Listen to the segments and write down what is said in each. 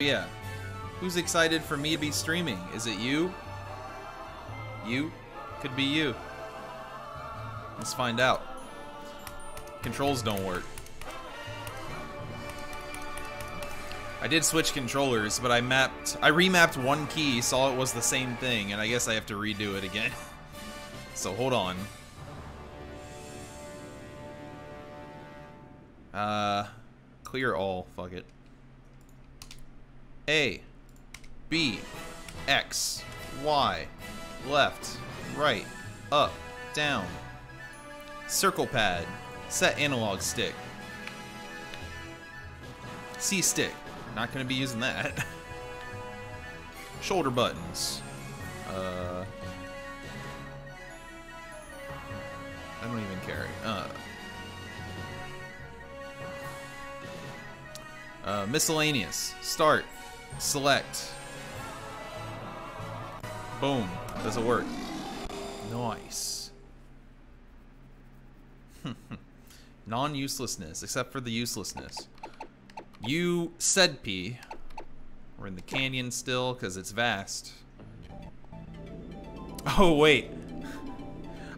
Yeah. Who's excited for me to be streaming? Is it you? You? Could be you. Let's find out. Controls don't work. I did switch controllers, but I remapped one key, saw it was the same thing, and I guess I have to redo it again. So hold on. Clear all, fuck it. A, B, X, Y, left, right, up, down. Circle pad, set analog stick. C stick, not gonna be using that. Shoulder buttons. I don't even carry. Miscellaneous, start. Select. Boom. Does it work? Nice. Non-uselessness, except for the uselessness. You said P. We're in the canyon still, because it's vast. Oh, wait.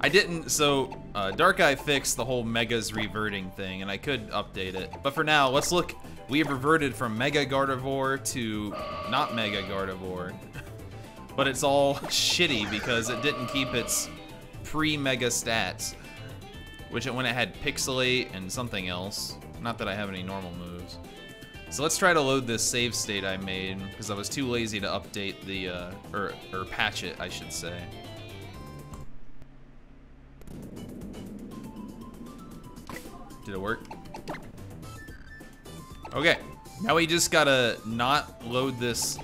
I didn't, so Dark Eye fixed the whole Megas reverting thing, and I could update it. But for now, let's look. We have reverted from Mega Gardevoir to not Mega Gardevoir. But it's all shitty because it didn't keep its pre-Mega stats. Which when it had Pixelate and something else. Not that I have any normal moves. So let's try to load this save state I made because I was too lazy to update the, or patch it, I should say. Did it work? Okay, now we just gotta not load this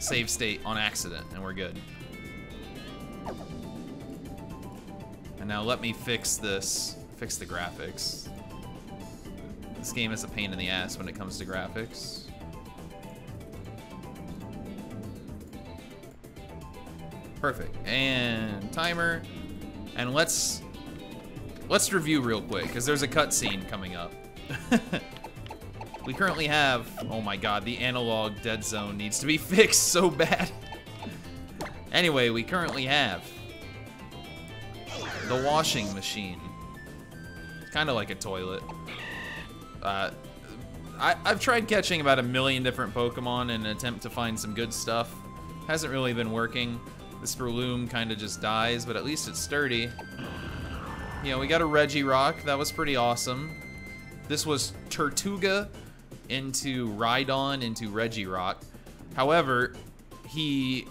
save state on accident, and we're good. And now let me fix this, fix the graphics. This game is a pain in the ass when it comes to graphics. Perfect, and timer. And let's review real quick, because there's a cutscene coming up. We currently have, oh my god, the analog dead zone needs to be fixed so bad. Anyway, we currently have the washing machine. Kind of like a toilet. I've tried catching about 1 million different Pokemon in an attempt to find some good stuff. Hasn't really been working. This Breloom kind of just dies, but at least it's sturdy. You know, we got a Regirock. That was pretty awesome. This was Tortuga into Rhydon into Regirock. However, he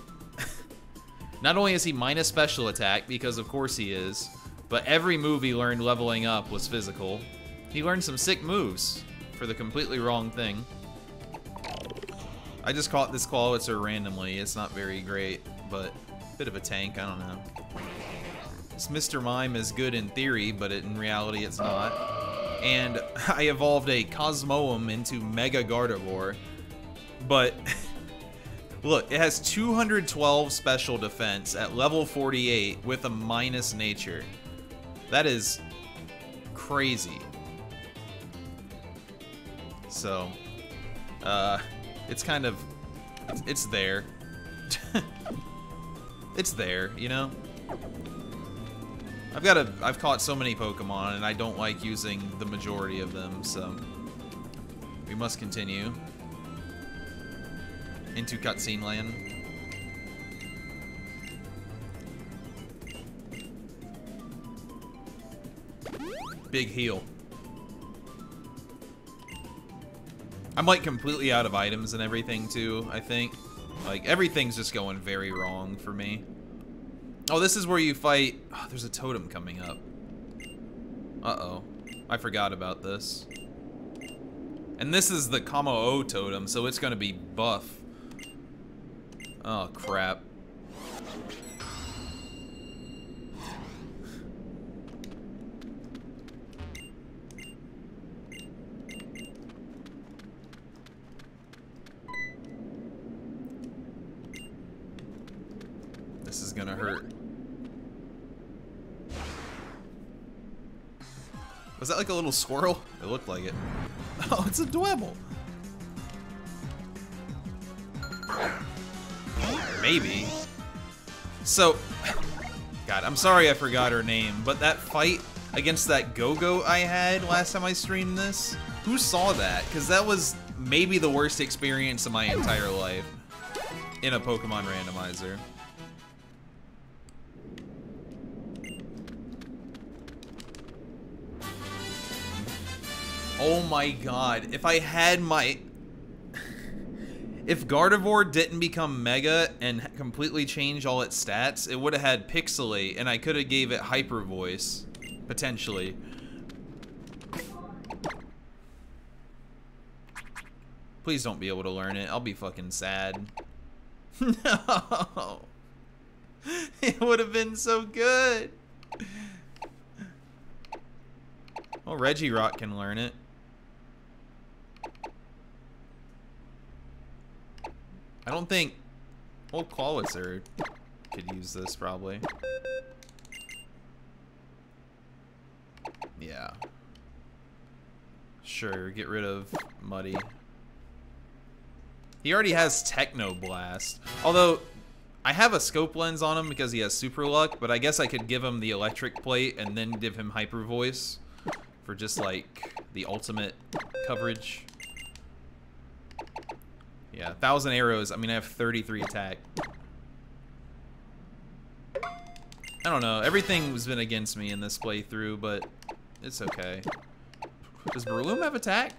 not only is he minus special attack, because of course he is, but every move he learned leveling up was physical. He learned some sick moves for the completely wrong thing. I just caught this Clawitzer randomly. It's not very great, but a bit of a tank, I don't know. This Mr. Mime is good in theory, but in reality it's not. And I evolved a Cosmoem into Mega Gardevoir, but look, it has 212 special defense at level 48 with a minus nature. That is crazy. So, it's kind of, it's there. It's there, you know? I've caught so many Pokemon, and I don't like using the majority of them, so we must continue into cutscene land. Big heal. I'm like completely out of items and everything too, I think. Like everything's just going very wrong for me. Oh, this is where you fight. Oh, there's a totem coming up. Uh-oh. I forgot about this. And this is the Kommo-o totem, so it's gonna be buff. Oh, crap. This is gonna hurt. Was that like a little squirrel? It looked like it. Oh, it's a Dwebble. Maybe. So, God, I'm sorry I forgot her name, but that fight against that Go-Go I had last time I streamed this, who saw that? Because that was maybe the worst experience of my entire life in a Pokemon randomizer. Oh my god, if I had my... If Gardevoir didn't become Mega and completely change all its stats, it would have had Pixelate, and I could have gave it Hyper Voice, potentially. Please don't be able to learn it, I'll be fucking sad. No! It would have been so good! Well, Regirock can learn it. I don't think old Clawitzer could use this, probably. Yeah. Sure, get rid of Muddy. He already has Techno Blast. Although, I have a Scope Lens on him because he has Super Luck, but I guess I could give him the Electric Plate and then give him Hyper Voice for just, like, the ultimate coverage. Yeah, 1,000 arrows. I mean, I have 33 attack. I don't know. Everything's been against me in this playthrough, but it's okay. Does Breloom have attack?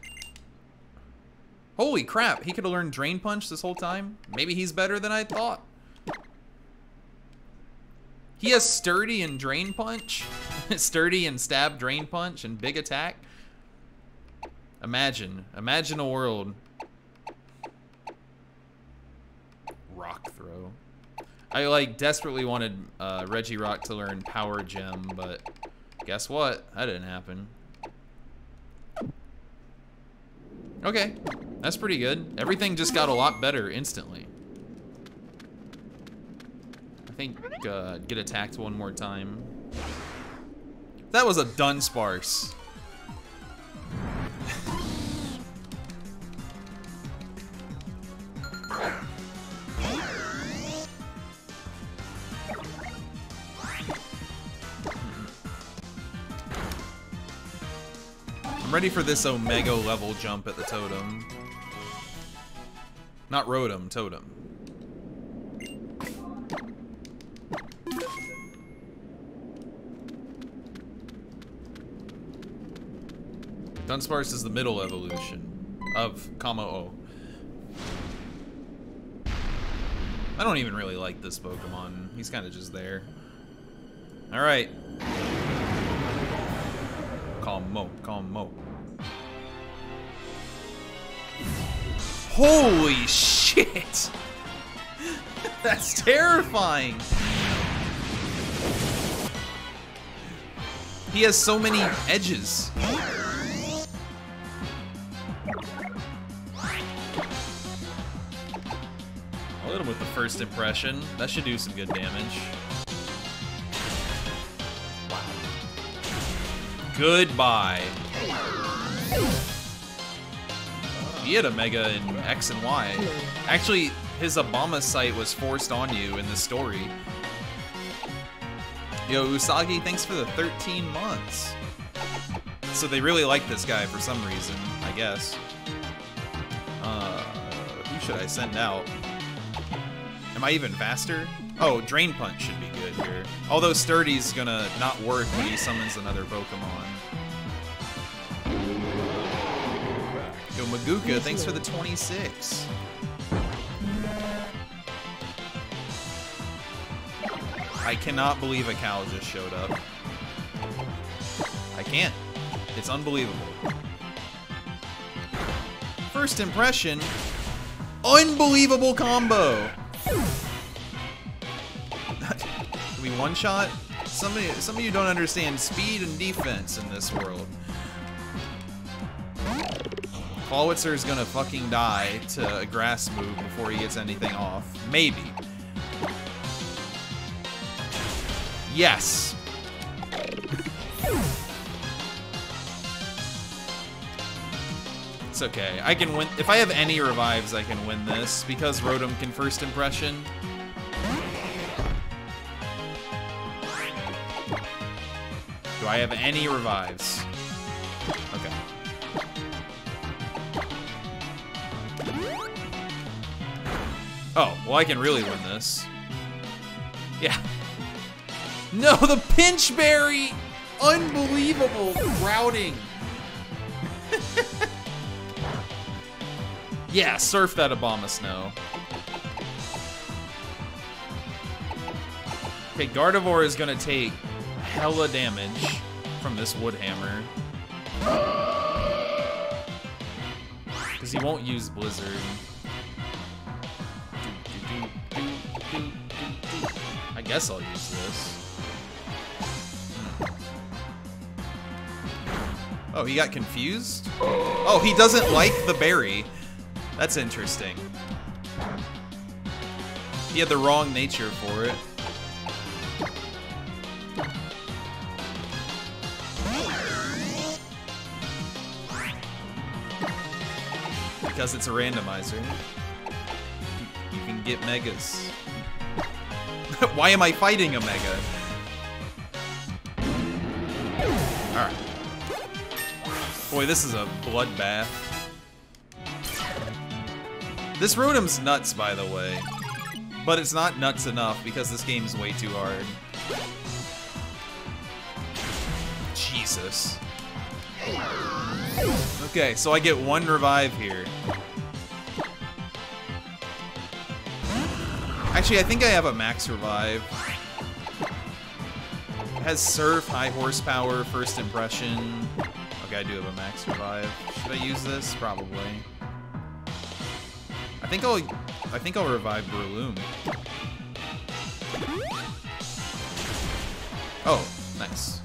Holy crap! He could have learned Drain Punch this whole time. Maybe he's better than I thought. He has Sturdy and Drain Punch. Sturdy and Stab, Drain Punch, and Big Attack. Imagine. Imagine a world. Rock Throw. I like desperately wanted Regirock to learn Power Gem, but guess what? That didn't happen. Okay, that's pretty good. Everything just got a lot better instantly. I think get attacked one more time. That was a Dunsparce. I'm ready for this Omega level jump at the totem. Not Rotom, totem. Dunsparce is the middle evolution of Kommo-o. I don't even really like this Pokemon. He's kind of just there. All right. Kommo. Holy shit! That's terrifying! He has so many edges. I'll hit him with the first impression. That should do some good damage. Goodbye. He had a Mega in X and Y. Actually, his Obama site was forced on you in the story. Yo, Usagi, thanks for the 13 months. So they really like this guy for some reason, I guess. Who should I send out? Am I even faster? Oh, Drain Punch should be good here. Although Sturdy's gonna not work when he summons another Pokemon. Yo, Maguka, thanks for the 26. I cannot believe a cow just showed up. I can't. It's unbelievable. First impression, unbelievable combo. We one shot? Some of you don't understand speed and defense in this world. Clawitzer is gonna fucking die to a grass move before he gets anything off. Maybe. Yes. It's okay. I can win. If I have any revives, I can win this because Rotom can first impression. Do I have any revives? Okay. Oh, well, I can really win this. Yeah. No, the Pinch Berry! Unbelievable routing. Yeah, surf that Abomasnow. Okay, Gardevoir is gonna take hella damage from this Wood Hammer. Because he won't use Blizzard. I guess I'll use this. Oh, he got confused? Oh, he doesn't like the berry. That's interesting. He had the wrong nature for it. Because it's a randomizer. You can get megas. Why am I fighting a mega? Alright. Boy, this is a bloodbath. This Rotom's nuts, by the way. But it's not nuts enough because this game's way too hard. Jesus. Okay, so I get one revive here. Actually, I think I have a max revive. It has Surf, High Horsepower, First Impression. I do have a max revive. Should I use this? Probably. I think I'll revive Breloom. Oh, nice.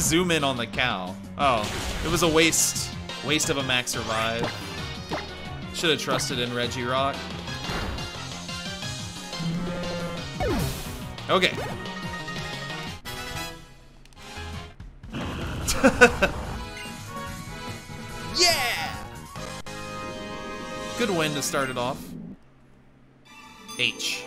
Zoom in on the cow. Oh, it was a waste of a max revive. Should have trusted in Regirock. Okay. Yeah! Good win to start it off. H.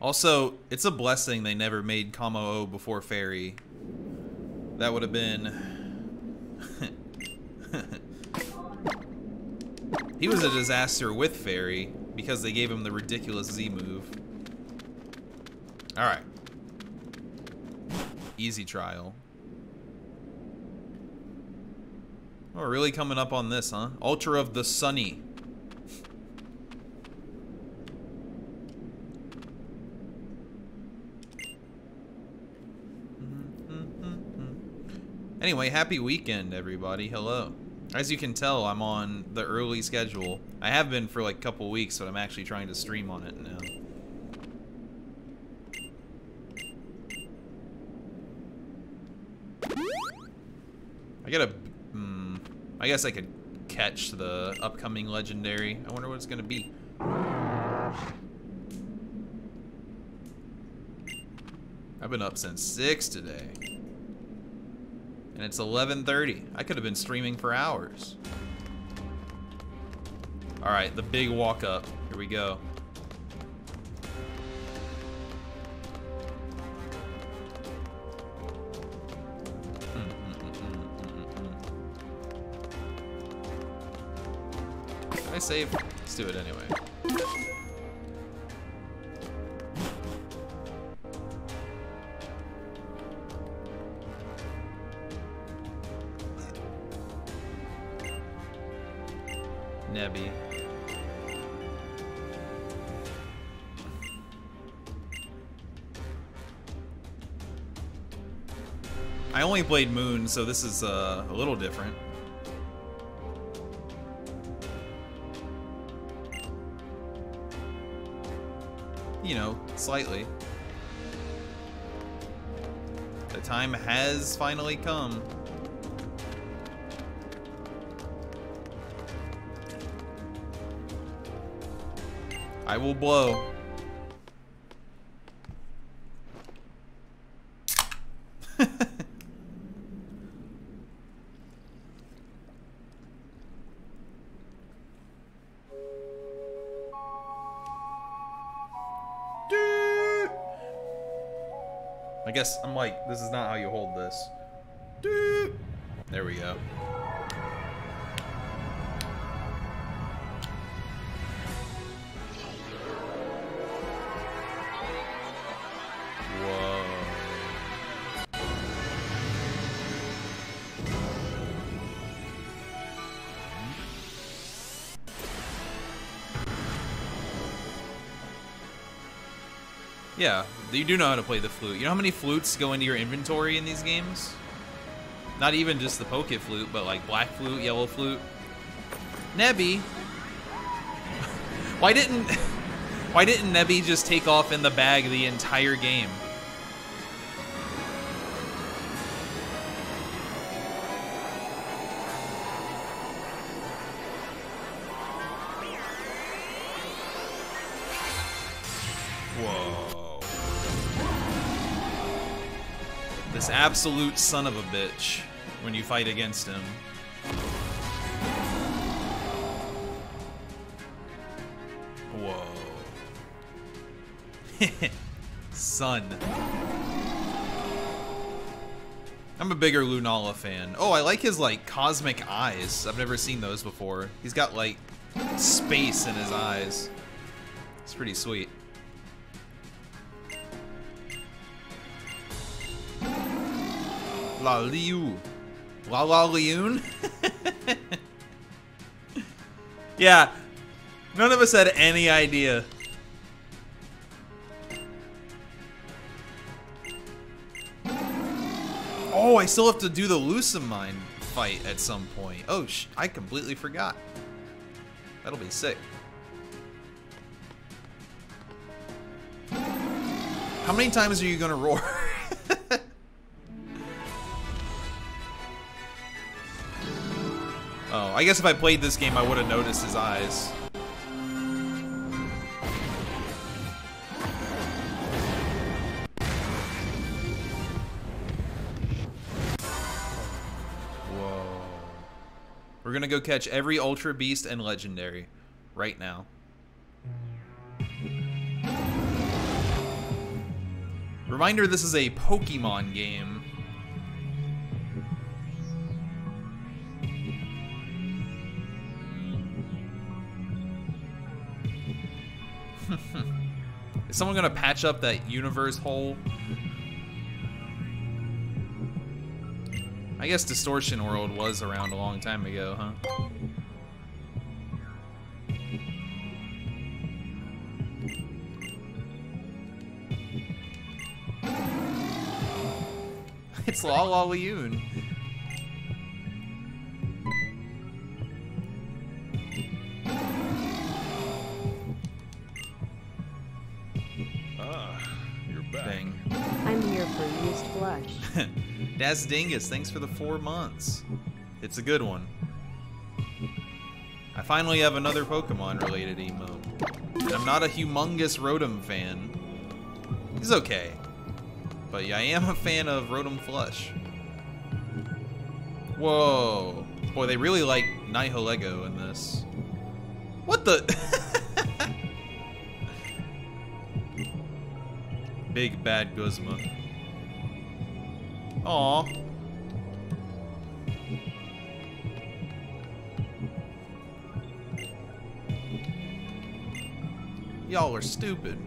Also, it's a blessing they never made Kommo-o before Fairy. That would have been... He was a disaster with Fairy because they gave him the ridiculous Z move. Alright. Easy trial. Oh, we're really coming up on this, huh? Ultra of the Sunny. Anyway, happy weekend, everybody. Hello. As you can tell, I'm on the early schedule. I have been for like a couple weeks, but I'm actually trying to stream on it now. I gotta... I guess I could catch the upcoming legendary. I wonder what it's gonna be. I've been up since 6 today. And it's 11:30. I could have been streaming for hours. All right, the big walk up. Here we go. Can I save? Let's do it anyway. Nebby. I only played Moon, so this is a little different. You know, slightly. The time has finally come. I will blow. I guess I'm like, this is not how you hold this. There we go. Yeah, you do know how to play the flute. You know how many flutes go into your inventory in these games? Not even just the poke flute, but like black flute, yellow flute. Nebby! Why didn't Nebby just take off in the bag the entire game? Absolute son of a bitch when you fight against him. Whoa. Son. I'm a bigger Lunala fan. Oh, I like his like cosmic eyes. I've never seen those before. He's got like space in his eyes. It's pretty sweet. La Liu. La La Liun? Yeah. None of us had any idea. Oh, I still have to do the Lusamine fight at some point. Oh, I completely forgot. That'll be sick. How many times are you gonna roar? Oh, I guess if I played this game, I would have noticed his eyes. Whoa. We're gonna go catch every Ultra Beast and Legendary right now. Reminder, this is a Pokemon game. Is someone gonna patch up that universe hole? I guess Distortion World was around a long time ago, huh? It's Lalayoon. Das Dingus, thanks for the 4 months. It's a good one. I finally have another Pokemon-related emote. And I'm not a humongous Rotom fan. He's okay. But yeah, I am a fan of Rotom Flush. Whoa. Boy, they really like Nihilego in this. What the? Big bad Guzma. Aw. Y'all are stupid.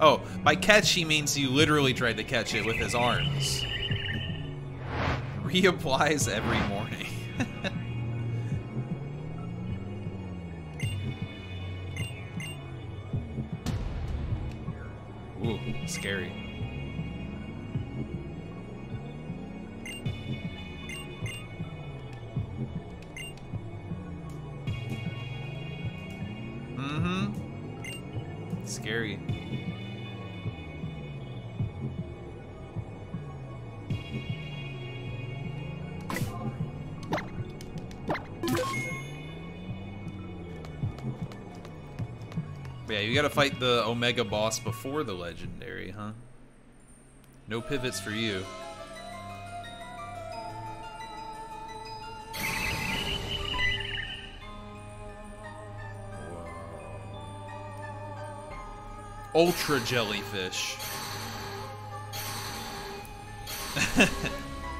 Oh, by catch he means he literally tried to catch it with his arms. He applies every morning. Ooh, scary. Mm-hmm. Scary. But yeah, you gotta fight the Omega boss before the Legendary, huh? No pivots for you. Ultra Jellyfish.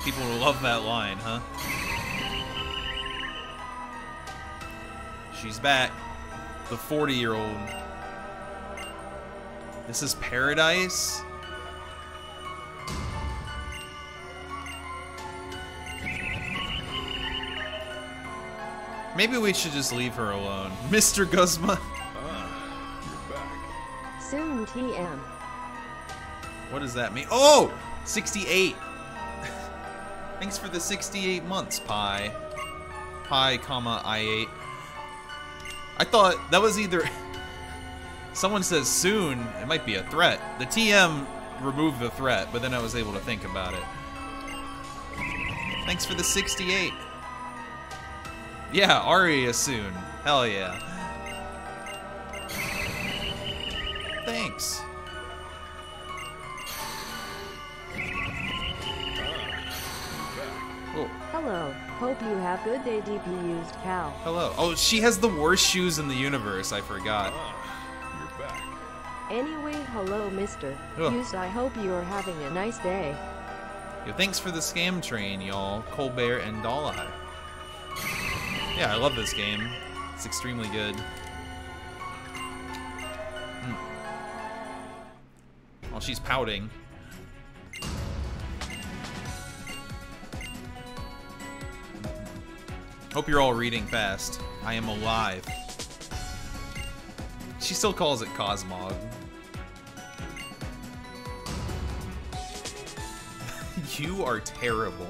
People will love that line, huh? She's back. The 40-year-old. This is paradise? Maybe we should just leave her alone. Mr. Guzma. Soon TM. What does that mean? Oh! 68! Thanks for the 68 months, Pi. Pi, comma, I8. I thought that was either... Someone says soon, it might be a threat. The TM removed the threat, but then I was able to think about it. Thanks for the 68. Yeah, Aria soon. Hell yeah. Thanks. Oh. Hello. Hope you have good day, DP used cow. Hello. Oh, she has the worst shoes in the universe. I forgot. You're back. Anyway, hello, Mister. Oh. Used, I hope you are having a nice day. Yo, thanks for the scam train, y'all. Colbert and Dolleye. Yeah, I love this game. It's extremely good. Oh, she's pouting. Hope you're all reading fast. I am alive. She still calls it Cosmog. You are terrible.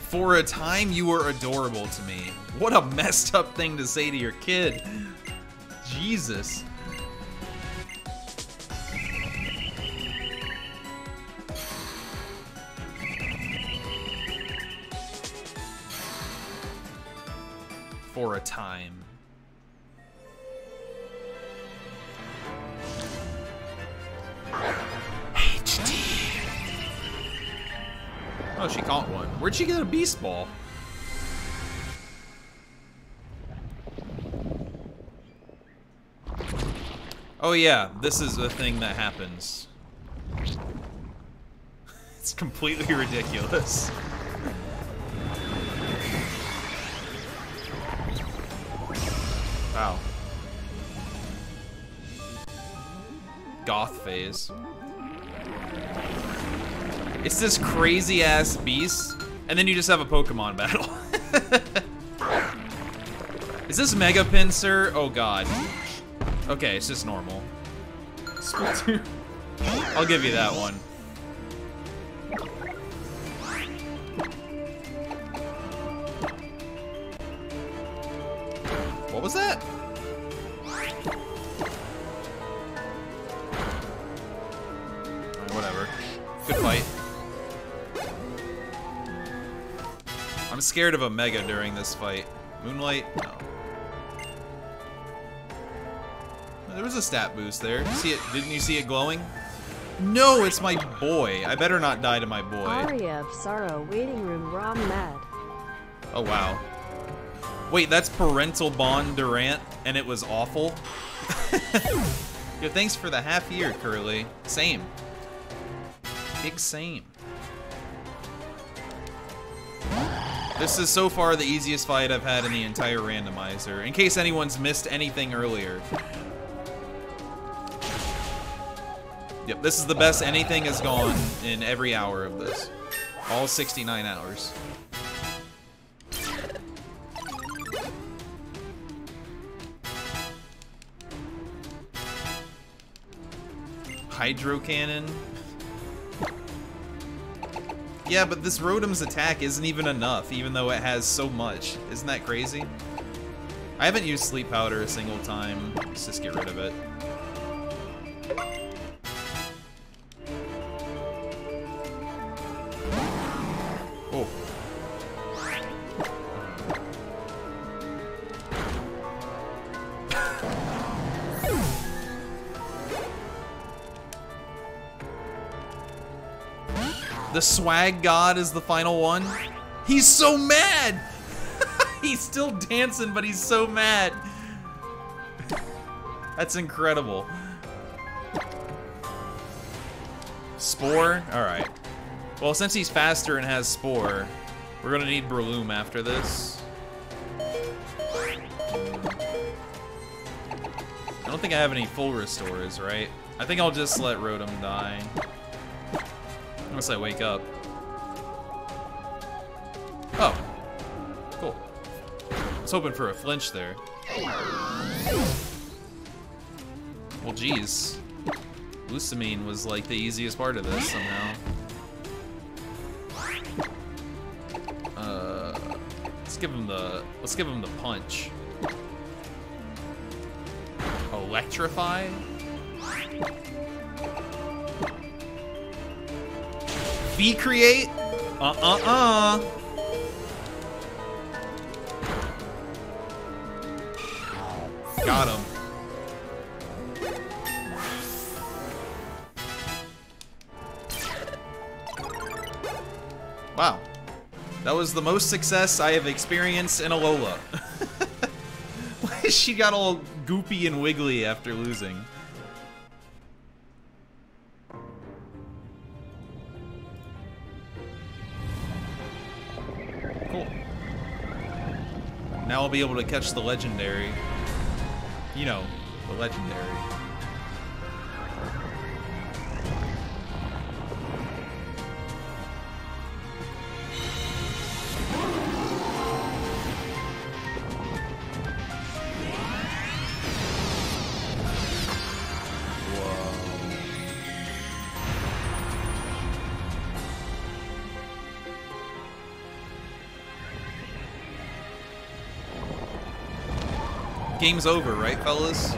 For a time, you were adorable to me. What a messed up thing to say to your kid. Jesus. For a time. Oh, she caught one. Where'd she get a beast ball? Oh yeah, this is the thing that happens. It's completely ridiculous. Wow. Goth phase. It's this crazy ass beast, and then you just have a Pokemon battle. Is this Mega Pinsir? Oh god. Okay, it's just normal. I'll give you that one. What was that? Whatever. Good fight. I'm scared of a Mega during this fight. Moonlight? No. There was a stat boost there. See it? Didn't you see it glowing? No, it's my boy. I better not die to my boy. Aria of Sorrow, waiting room, Rom mad. Oh wow. Wait, that's Parental Bond Durant, and it was awful. Yo, thanks for the half year, Curly. Same. Big same. This is so far the easiest fight I've had in the entire randomizer, in case anyone's missed anything earlier. Yep, this is the best anything has gone in every hour of this. All 69 hours. Hydro Cannon. Yeah, but this Rotom's attack isn't even enough, even though it has so much. Isn't that crazy? I haven't used Sleep Powder a single time. Let's just get rid of it. The swag god is the final one. He's so mad! He's still dancing, but he's so mad. That's incredible. Spore? Alright. Well, since he's faster and has Spore, we're gonna need Breloom after this. I don't think I have any full restores, right? I think I'll just let Rotom die. Unless I wake up. Oh. Cool. I was hoping for a flinch there. Well, geez. Lusamine was like the easiest part of this somehow. Let's give him the punch. Electrify? V-create? Got him. Wow. That was the most success I have experienced in Alola. Why is she got all goopy and wiggly after losing? Cool. Now I'll be able to catch the legendary. You know, the legendary. Game's over, right, fellas?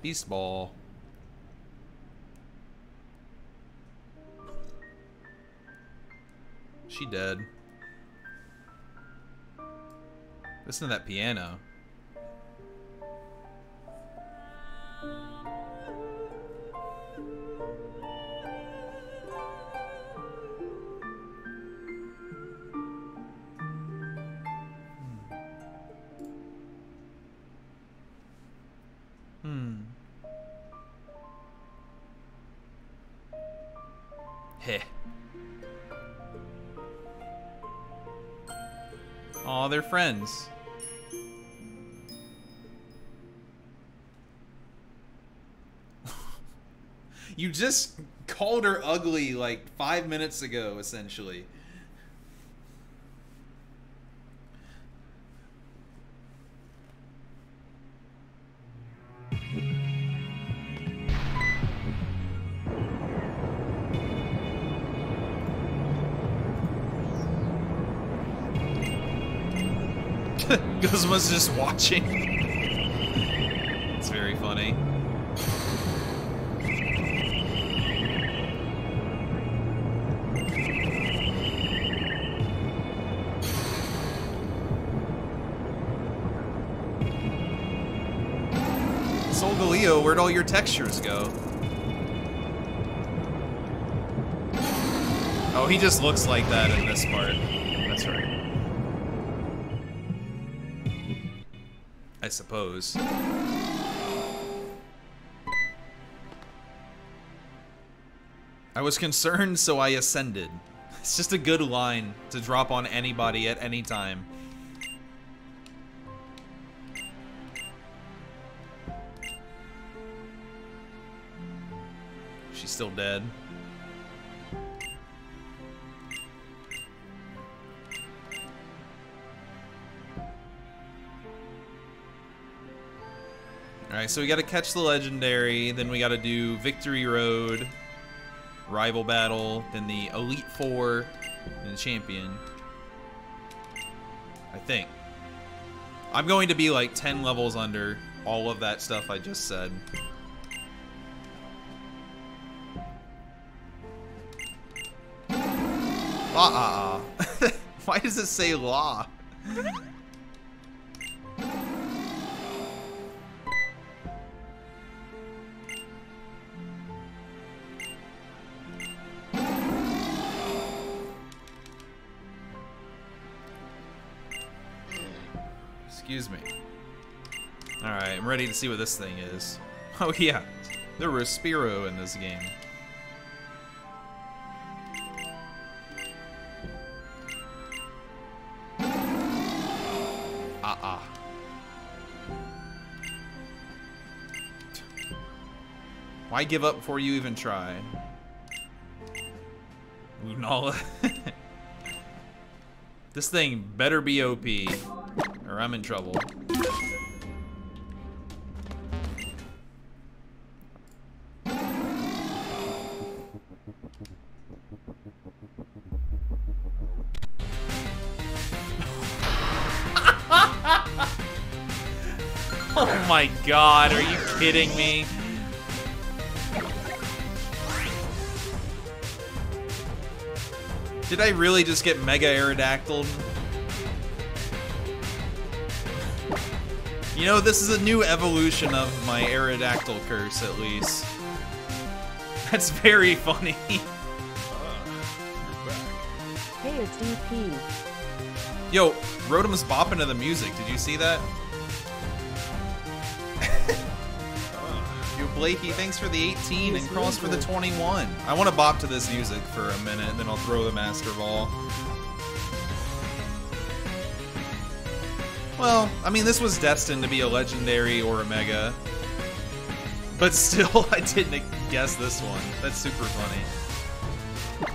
Beast Ball. She dead. Listen to that piano. Heh. Aw, they're friends. You just called her ugly like 5 minutes ago, essentially. Guzma's just watching. It's very funny. Solgaleo, where'd all your textures go? Oh, he just looks like that in this part. That's right. I suppose. I was concerned, so I ascended. It's just a good line to drop on anybody at any time. She's still dead. Alright, so we gotta catch the legendary, then we gotta do Victory Road, Rival Battle, then the Elite Four, and the Champion. I think. I'm going to be like 10 levels under all of that stuff I just said. Why does it say law? Excuse me. Alright, I'm ready to see what this thing is. Oh yeah, there was Spearow in this game. Why give up before you even try? Lunala. This thing better be OP, or I'm in trouble. Oh my god, are you kidding me? Did I really just get Mega Aerodactyled? You know, this is a new evolution of my Aerodactyl curse, at least. That's very funny. You're back. Hey, it's DP. Yo, Rotom's bopping to the music. Did you see that? Yo, Blakey, thanks for the 18 and Cross for the 21. I want to bop to this music for a minute, and then I'll throw the Master Ball. Well, I mean, this was destined to be a legendary or a mega. But still, I didn't guess this one. That's super funny.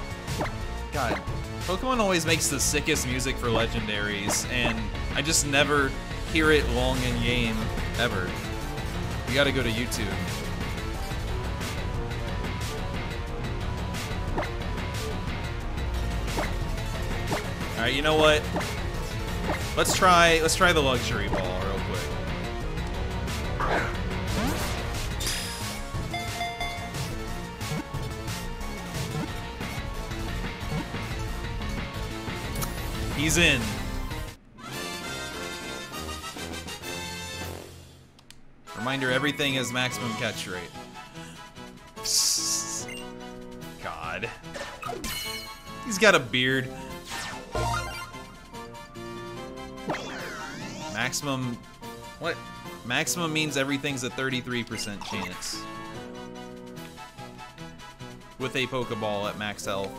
God, Pokemon always makes the sickest music for legendaries, and I just never hear it long in game, ever. You gotta go to YouTube. Alright, you know what? Let's try the luxury ball real quick. He's in. Reminder, everything is maximum catch rate. God. He's got a beard. Maximum, what? Maximum means everything's a 33% chance. With a Pokeball at max health.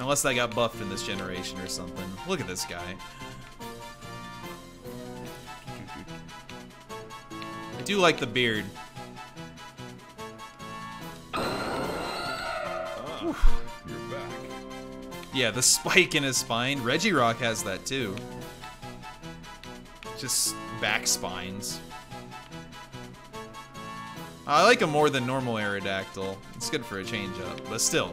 Unless I got buffed in this generation or something. Look at this guy. I do like the beard. You're back. Yeah, the spike in his spine. Regirock has that too. Just back spines. I like him more than normal Aerodactyl. It's good for a change up, but still.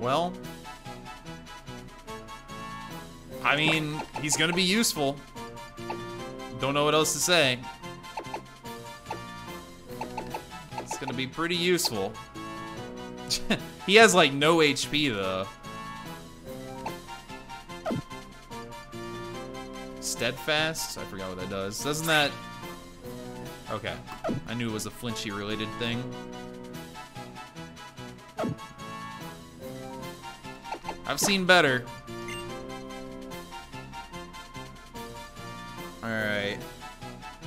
Well. I mean, he's gonna be useful. Don't know what else to say. It's gonna be pretty useful. He has like no HP though. Steadfast? I forgot what that does. Doesn't that... Okay. I knew it was a flinchy related thing. I've seen better. Alright.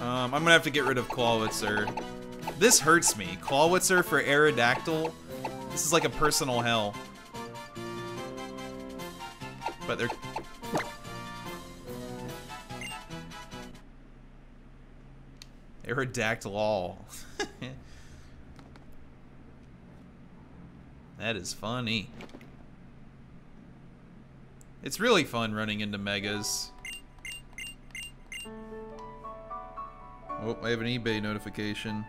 I'm gonna have to get rid of Clawitzer. This hurts me. Clawitzer for Aerodactyl? This is like a personal hell. But they're... Aerodactyl all. That is funny. It's really fun running into megas. Oh, I have an eBay notification.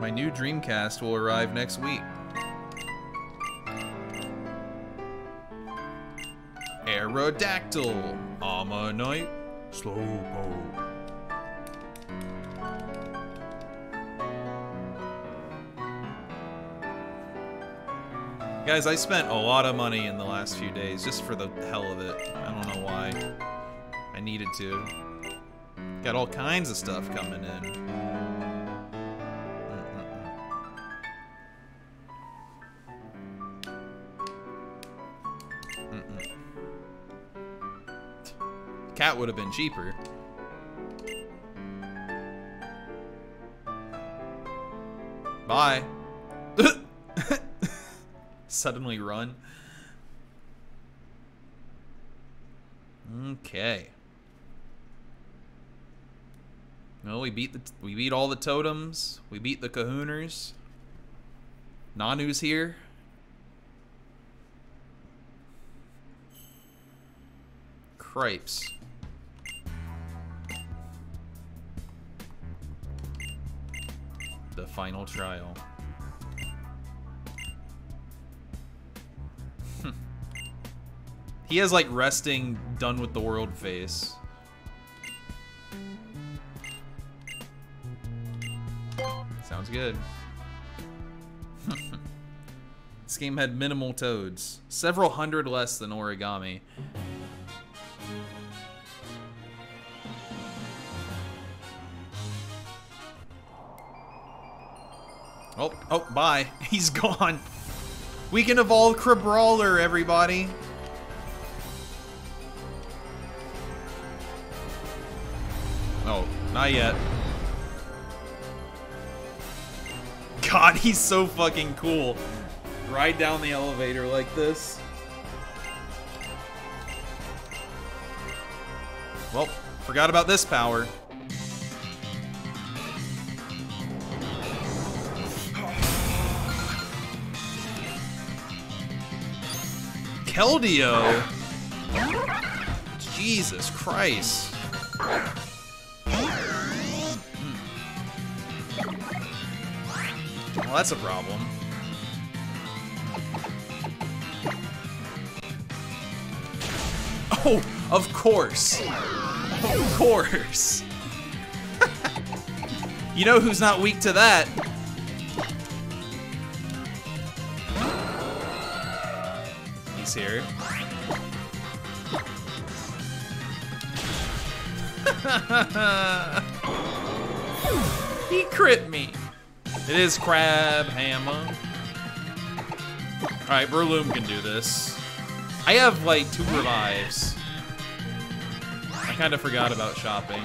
My new Dreamcast will arrive next week. Aerodactyl, Ammonite, Slowpoke. Guys, I spent a lot of money in the last few days, just for the hell of it. I don't know why. I needed to. Got all kinds of stuff coming in. Cat would have been cheaper. Bye. Suddenly run. Okay. Well, we beat all the totems. We beat the Kahooners. Nanu's here. Cripes. The final trial. He has like resting, done with the world face. Sounds good. This game had minimal toads. Several hundred less than origami. Oh, oh, bye. He's gone. We can evolve Crabrawler, everybody. Oh, not yet. God, he's so fucking cool. Ride down the elevator like this. Well, forgot about this power. Keldeo? Jesus Christ. Well, that's a problem. Oh, of course. Of course. You know who's not weak to that? Here. He crit me. It is Crab Hammer. Alright, Breloom can do this. I have like 2 revives. I kind of forgot about shopping.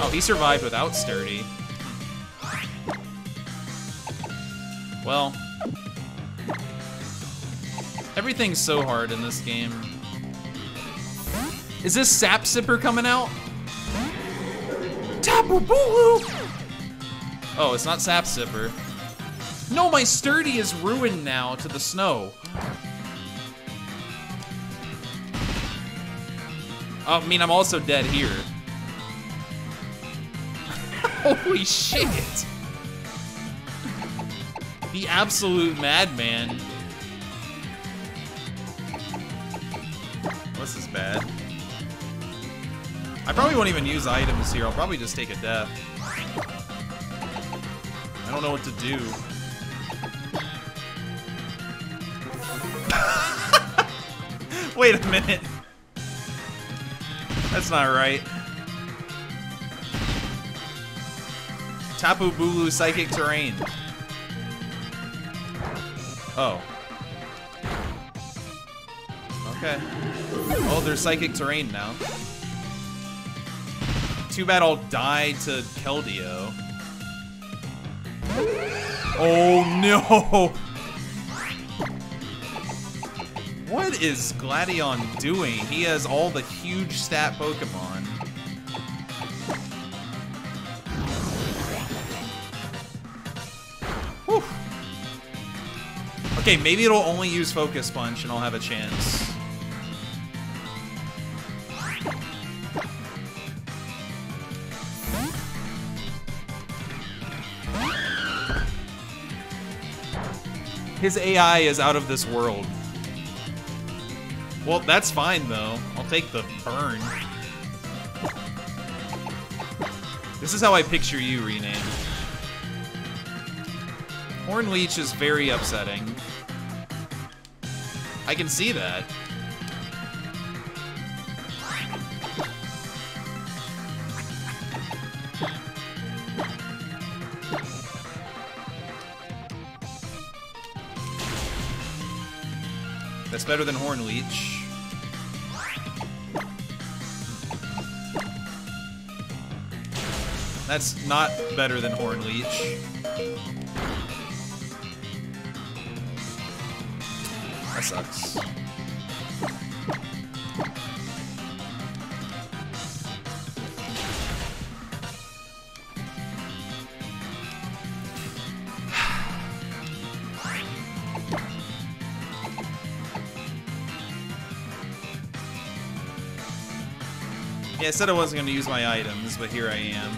Oh, he survived without Sturdy. Well, everything's so hard in this game. Is this Sap Sipper coming out? Tapu Bulu! Oh, it's not Sap Sipper. No, my Sturdy is ruined now to the snow. I mean, I'm also dead here. Holy shit! The absolute madman. This is bad. I probably won't even use items here. I'll probably just take a death. I don't know what to do. Wait a minute. That's not right. Tapu Bulu Psychic Terrain. Oh. Okay. Oh, there's Psychic Terrain now. Too bad I'll die to Keldeo. Oh no! What is Gladion doing? He has all the huge stat Pokemon. Whew. Okay, maybe it'll only use Focus Punch and I'll have a chance. His AI is out of this world. Well, that's fine, though. I'll take the burn. This is how I picture you, Rename. Horn Leech is very upsetting. I can see that. That's better than Horn Leech. That's not better than Horn Leech. That sucks. Yeah, I said I wasn't going to use my items, but here I am.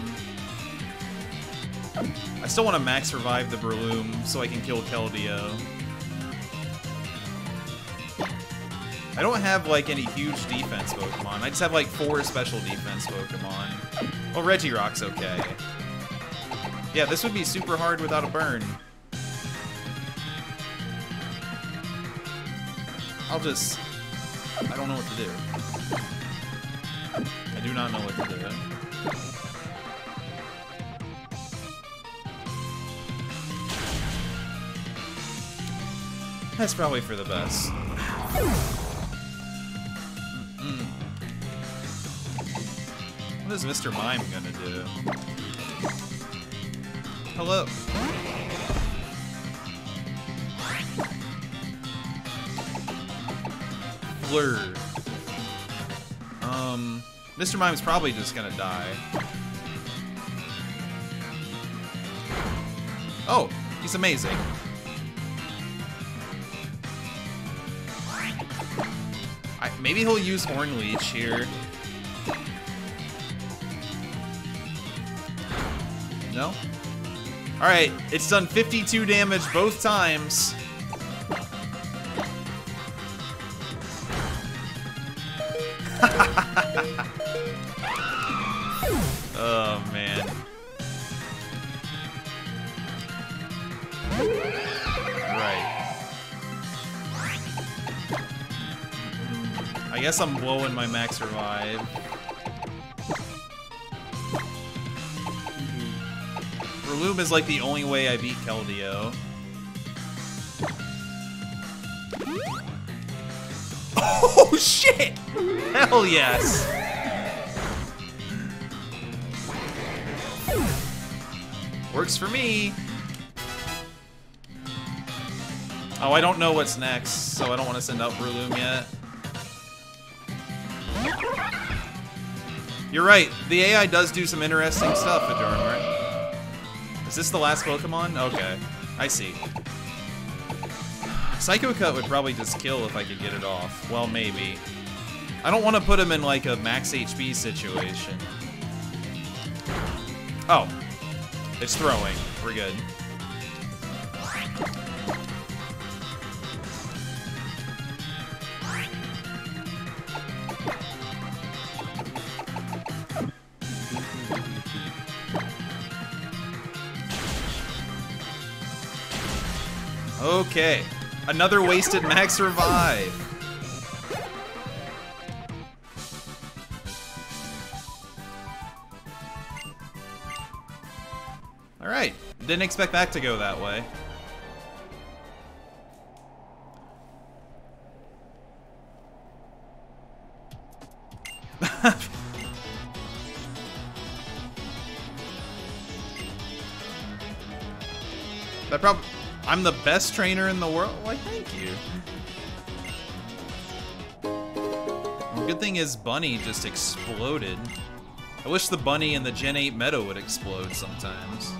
I still want to max revive the Breloom so I can kill Keldeo. I don't have, like, any huge defense Pokemon. I just have, like, 4 special defense Pokemon. Oh, Regirock's okay. Yeah, this would be super hard without a burn. I'll just... I don't know what to do. I do not know what to do. That's probably for the best. Mm-mm. What is Mr. Mime gonna do? Hello. Blur. Mr. Mime's probably just gonna die. Oh, he's amazing. Maybe he'll use Horn Leech here. No? Alright, it's done 52 damage both times. Oh, man. Right. I guess I'm blowing my max revive. Breloom is like the only way I beat Keldeo. Oh, shit! Hell yes! Works for me. Oh, I don't know what's next, so I don't want to send out Breloom yet. You're right. The AI does do some interesting stuff at Darmart. Is this the last Pokemon? Okay. I see. Psycho Cut would probably just kill if I could get it off. Well, maybe. I don't want to put him in, like, a max HP situation. Oh. It's throwing. We're good. Okay. Another wasted max revive. Alright, didn't expect that to go that way. That probably... I'm the best trainer in the world? Why, thank you. Well, good thing is Bunny just exploded. I wish the Bunny and the Gen 8 Meadow would explode sometimes.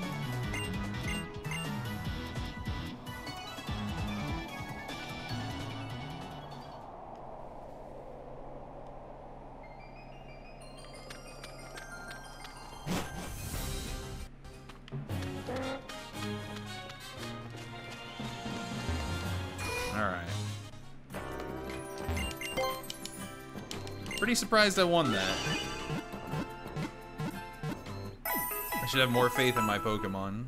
Pretty surprised I won that. I should have more faith in my Pokemon.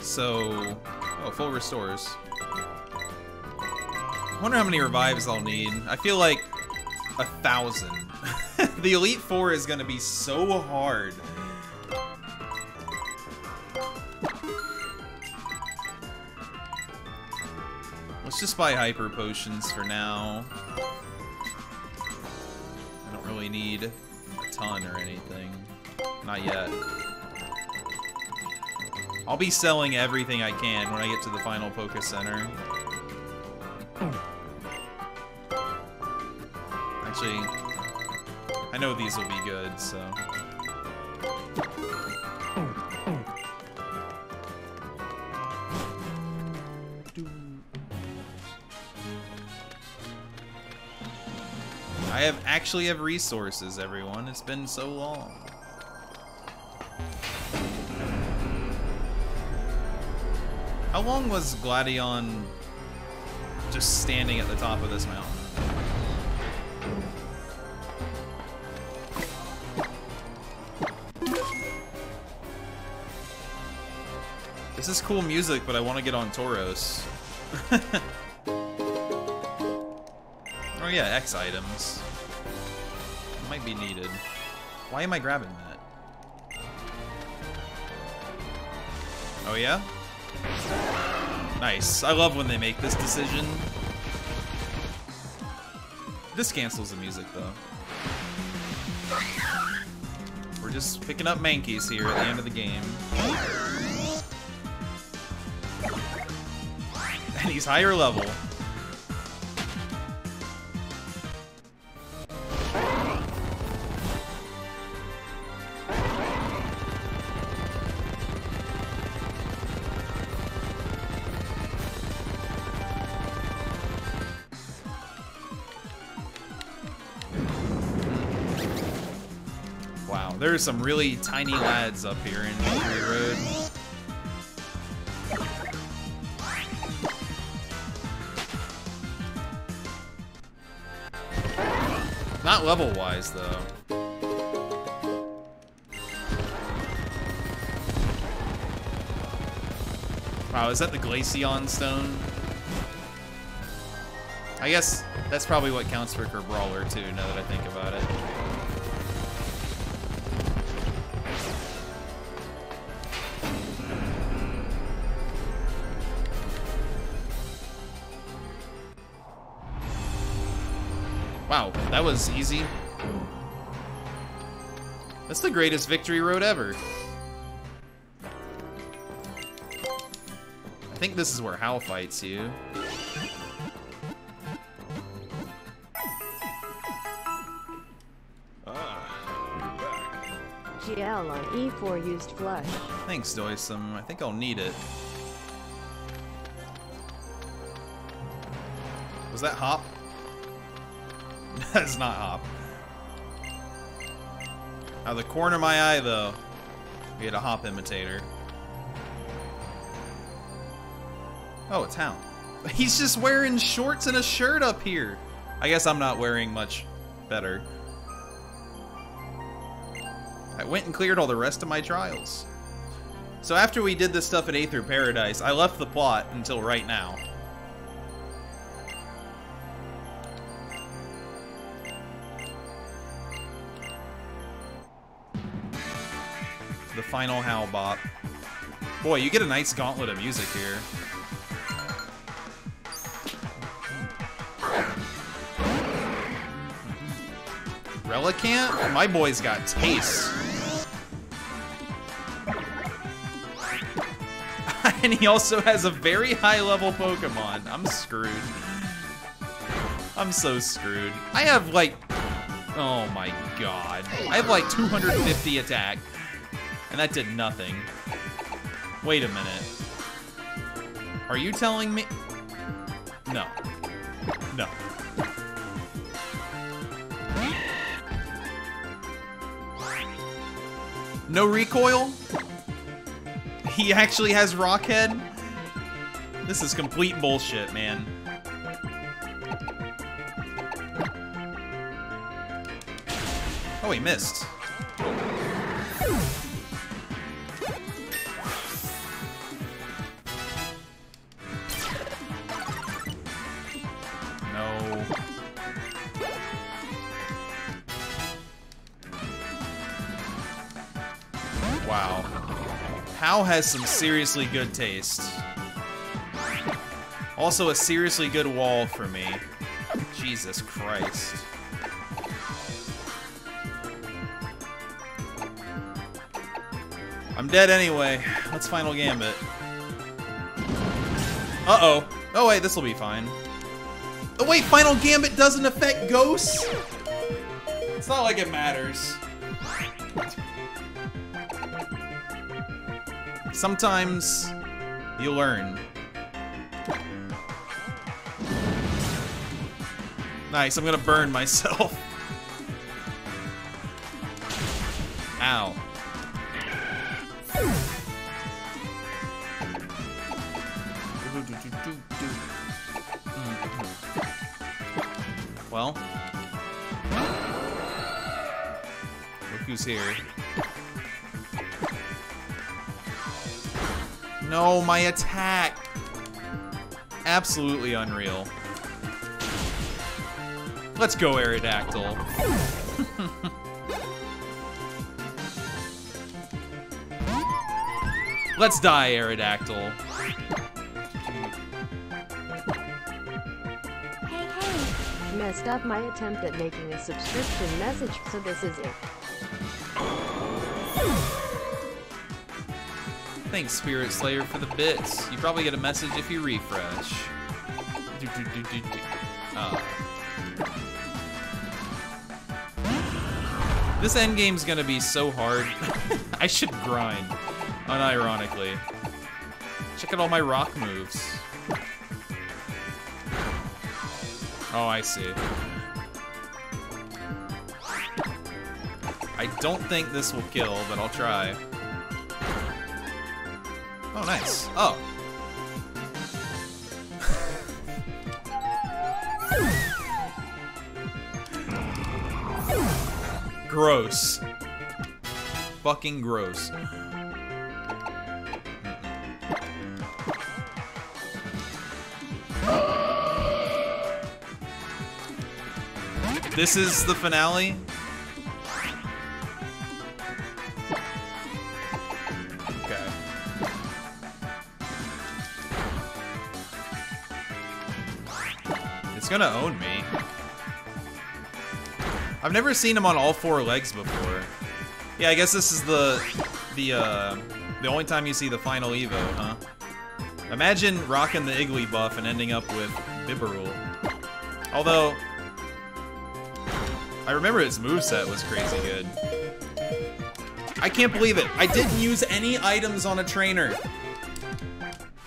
So, oh, full restores. I wonder how many revives I'll need. I feel like 1,000. The Elite Four is gonna be so hard. Let's just buy Hyper Potions for now. I don't really need a ton or anything. Not yet. I'll be selling everything I can when I get to the final Poké Center. Actually, I know these will be good, so. I have actually have resources, everyone. It's been so long. How long was Gladion just standing at the top of this mountain? This is cool music, but I want to get on Tauros. Oh yeah, X items. Might be needed. Why am I grabbing that? Oh yeah? Nice. I love when they make this decision. This cancels the music, though. We're just picking up Mankeys here at the end of the game. And he's higher level. There's some really tiny lads up here in Victory Road. Not level-wise, though. Wow, is that the Glaceon stone? I guess that's probably what counts for Brawler, too, now that I think about it. Wow, that was easy. That's the greatest Victory Road ever. I think this is where Hal fights you. GL on E4 used flush. Thanks, Doysum. I think I'll need it. Was that Hop? That's not Hop. Out of the corner of my eye, though, we had a Hop imitator. Oh, it's Hound. He's just wearing shorts and a shirt up here. I guess I'm not wearing much better. I went and cleared all the rest of my trials. So after we did this stuff at Aether Paradise, I left the plot until right now. The final Howl Bop. Boy, you get a nice gauntlet of music here. Relicanth? My boy's got taste. And he also has a very high level Pokemon. I'm screwed. I'm so screwed. I have like, oh my god. I have like 250 attack. And that did nothing. Wait a minute. Are you telling me? No. No. No recoil. He actually has Rock Head. This is complete bullshit, man. Oh, he missed. No. Wow. Pau has some seriously good taste. Also a seriously good wall for me. Jesus Christ. I'm dead anyway. Let's Final Gambit. Uh-oh. Oh wait, this'll be fine. Oh wait, Final Gambit doesn't affect ghosts? It's not like it matters. Sometimes you learn. Nice, I'm gonna burn myself. Ow. Well, look who's here. No, my attack. Absolutely unreal. Let's go, Aerodactyl. Let's die, Aerodactyl. Hey, hey. Messed up my attempt at making a subscription message, so this is it. Thanks, Spirit Slayer, for the bits. You probably get a message if you refresh. This endgame's gonna be so hard. I should grind, unironically. Check out all my rock moves. Oh, I see. I don't think this will kill, but I'll try. Oh, nice. Oh. Gross. Fucking gross. This is the finale? Okay. It's gonna own me. I've never seen him on all four legs before. Yeah, I guess this is the only time you see the final Evo, huh? Imagine rocking the Iggy buff and ending up with Bibberul. Although, I remember his moveset was crazy good. I can't believe it. I didn't use any items on a trainer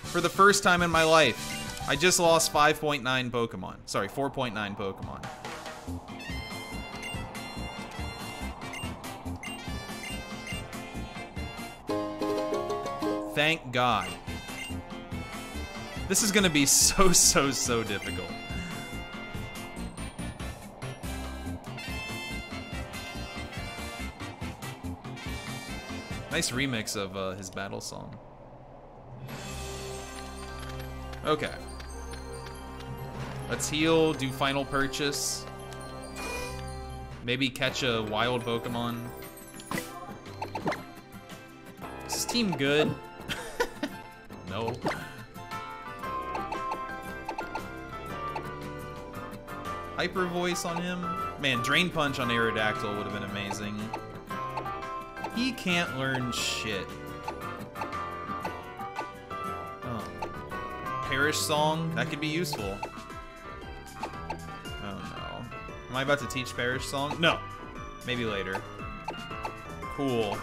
for the first time in my life. I just lost 5.9 Pokemon. Sorry, 4.9 Pokemon. Thank God. This is gonna be so difficult. Nice remix of his battle song. Okay. Let's heal, do final purchase. Maybe catch a wild Pokemon. Is this team good? No. Hyper Voice on him. Man, Drain Punch on Aerodactyl would have been amazing. He can't learn shit. Oh. Parish Song? That could be useful. Oh no. Am I about to teach Parish Song? No. Maybe later. Cool.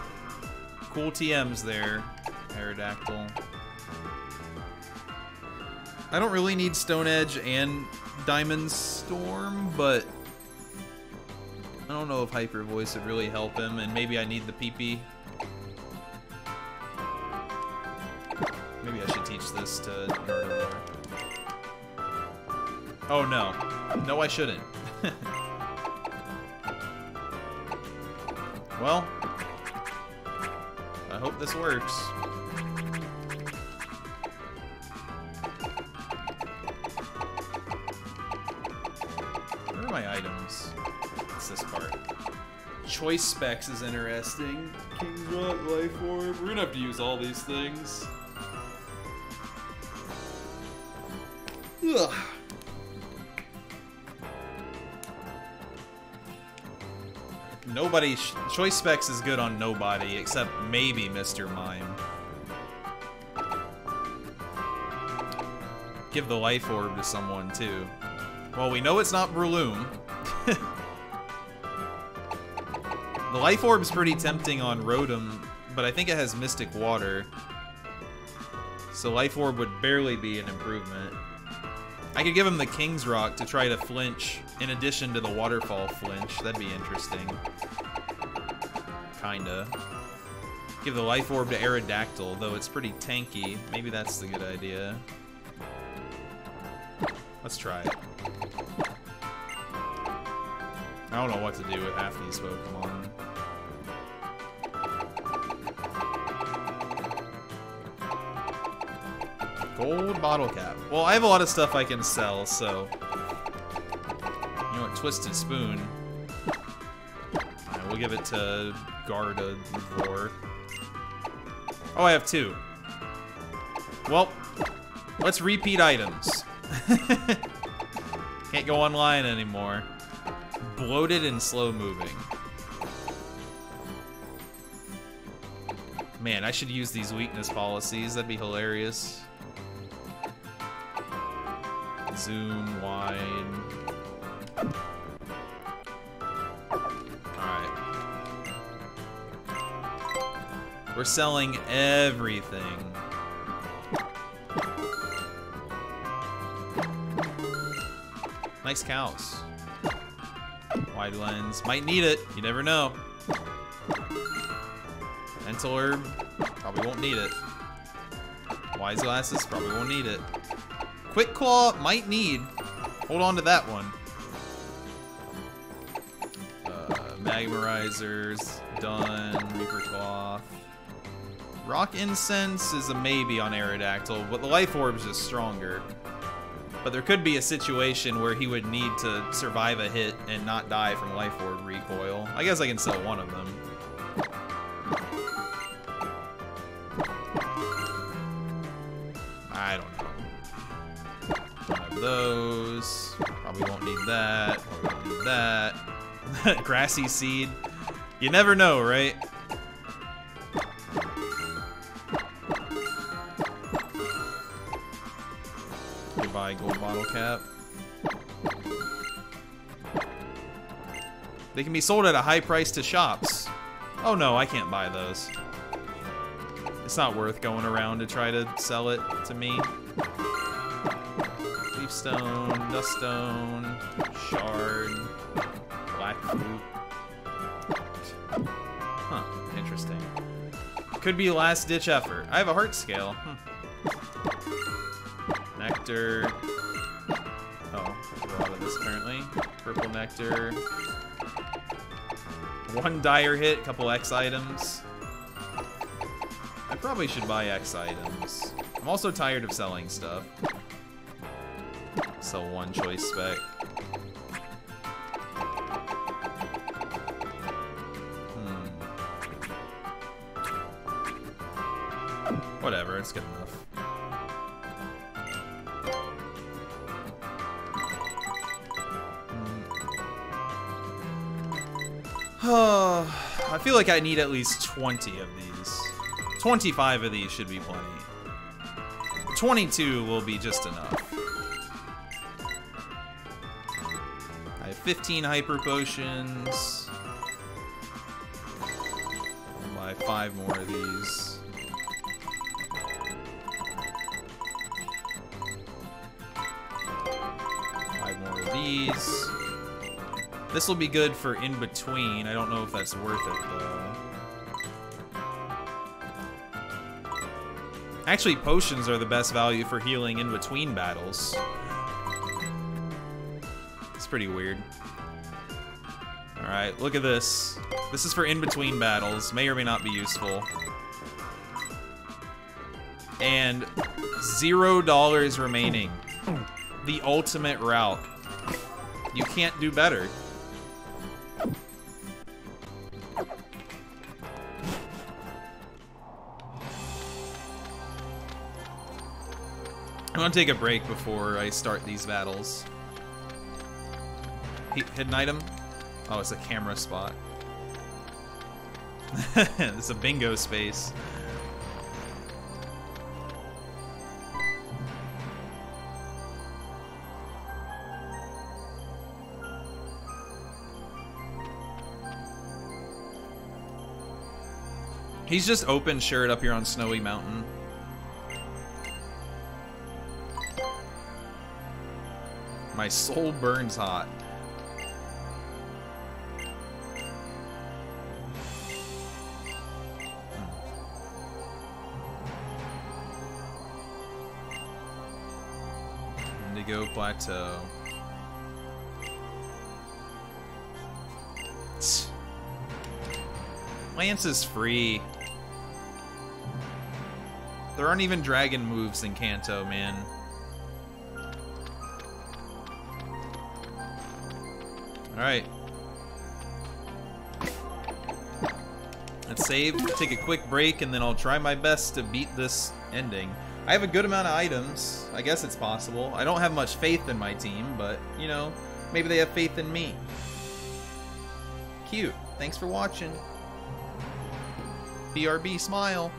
Cool TMs there, Aerodactyl. I don't really need Stone Edge and Diamond Storm, but I don't know if Hyper Voice would really help him, and maybe I need the PP. Maybe I should teach this to Nerdomar. Oh no. No, I shouldn't. Well, I hope this works. Where are my items? It's this part. Choice specs is interesting. King's Rock, Life Orb. We're gonna have to use all these things. Ugh. Nobody, Choice Specs is good on nobody, except maybe Mr. Mime. Give the Life Orb to someone, too. Well, we know it's not Breloom. The Life Orb's pretty tempting on Rotom, but I think it has Mystic Water. So Life Orb would barely be an improvement. I could give him the King's Rock to try to flinch, in addition to the Waterfall flinch. That'd be interesting. Kinda. Give the Life Orb to Aerodactyl, though it's pretty tanky. Maybe that's the good idea. Let's try it. I don't know what to do with half these Pokemon. Gold bottle cap. Well, I have a lot of stuff I can sell, so... You know what? Twisted Spoon. Alright, we'll give it to Gardevoir. Oh, I have two. Well, let's repeat items. Can't go online anymore. Bloated and slow-moving. Man, I should use these weakness policies. That'd be hilarious. Zoom wide. Alright. We're selling everything. Nice cows. Wide lens. Might need it. You never know. Mental herb. Probably won't need it. Wise glasses. Probably won't need it. Quick Claw might need. Hold on to that one. Magmarizers, done. Reaper Cloth. Rock Incense is a maybe on Aerodactyl, but the Life Orb's just stronger. But there could be a situation where he would need to survive a hit and not die from Life Orb recoil. I guess I can sell one of them. I don't know. Those. Probably won't need that. Probably won't need that. Grassy Seed. You never know, right? Goodbye, Gold Bottle Cap. They can be sold at a high price to shops. Oh no, I can't buy those. It's not worth going around to try to sell it to me. Stone, Dust Stone, Shard, Black Fruit. Huh, interesting. Could be last ditch effort. I have a heart scale. Hmm. Nectar. Oh, we're out of this apparently. Purple Nectar. One dire hit, couple X items. I probably should buy X items. I'm also tired of selling stuff. So one choice spec. Whatever, it's good enough. I feel like I need at least 20 of these. 25 of these should be plenty. 22 will be just enough. 15 hyper potions. I'll buy 5 more of these. This will be good for in between. I don't know if that's worth it, though. Actually, potions are the best value for healing in between battles. It's pretty weird. Alright, look at this. This is for in between battles. May or may not be useful. And $0 remaining. The ultimate route. You can't do better. I'm gonna take a break before I start these battles. Hidden item? Oh, it's a camera spot. It's a bingo space. He's just open shirt up here on Snowy Mountain. My soul burns hot. Indigo Plateau. Lance is free. There aren't even dragon moves in Kanto, man. Alright. Let's save, take a quick break, and then I'll try my best to beat this ending. I have a good amount of items. I guess it's possible. I don't have much faith in my team, but, you know, maybe they have faith in me. Cute. Thanks for watching. BRB, smile.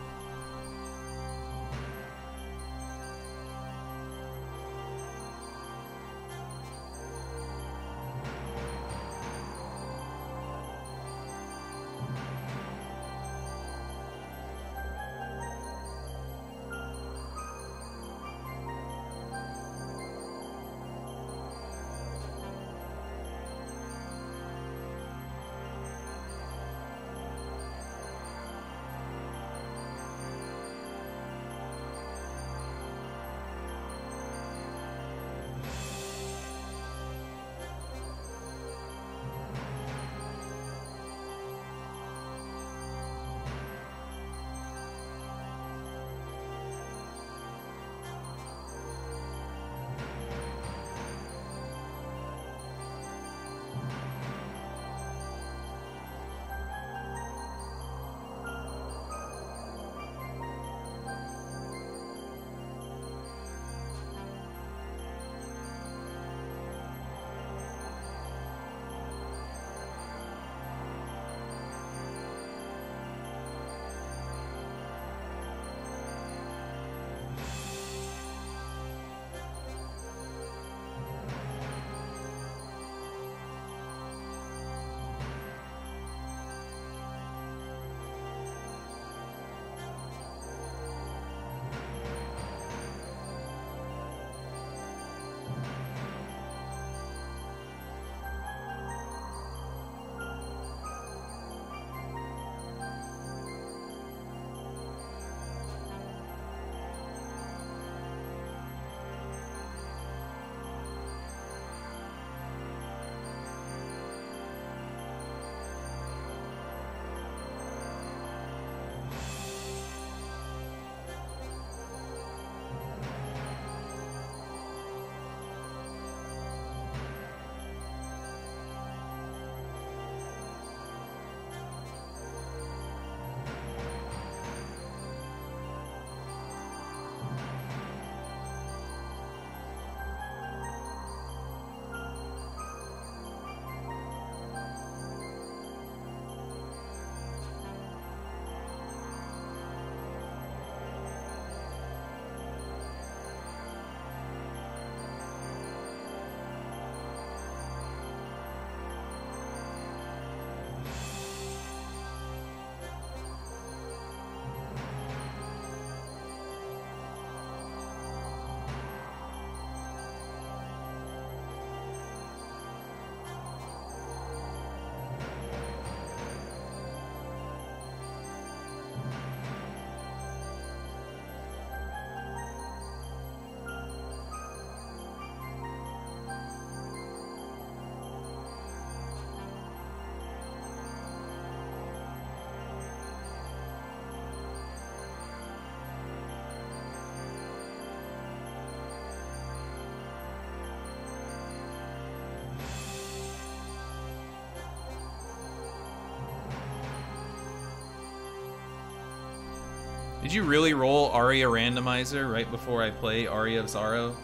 Did you really roll Aria Randomizer right before I play Aria of Sorrow?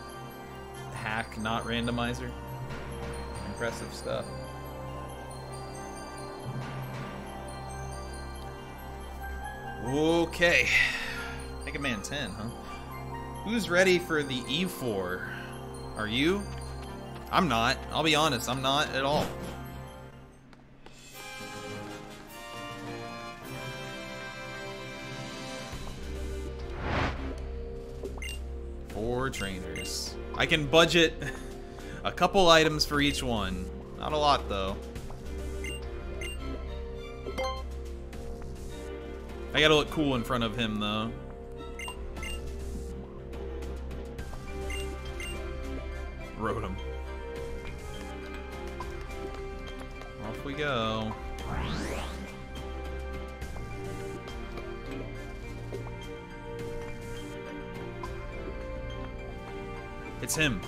Hack, not Randomizer. Impressive stuff. Okay. Mega Man 10, huh? Who's ready for the E4? Are you? I'm not. I'll be honest, I'm not at all. Four trainers. I can budget a couple items for each one. Not a lot, though. I gotta look cool in front of him, though. Rotom. Off we go. It's him.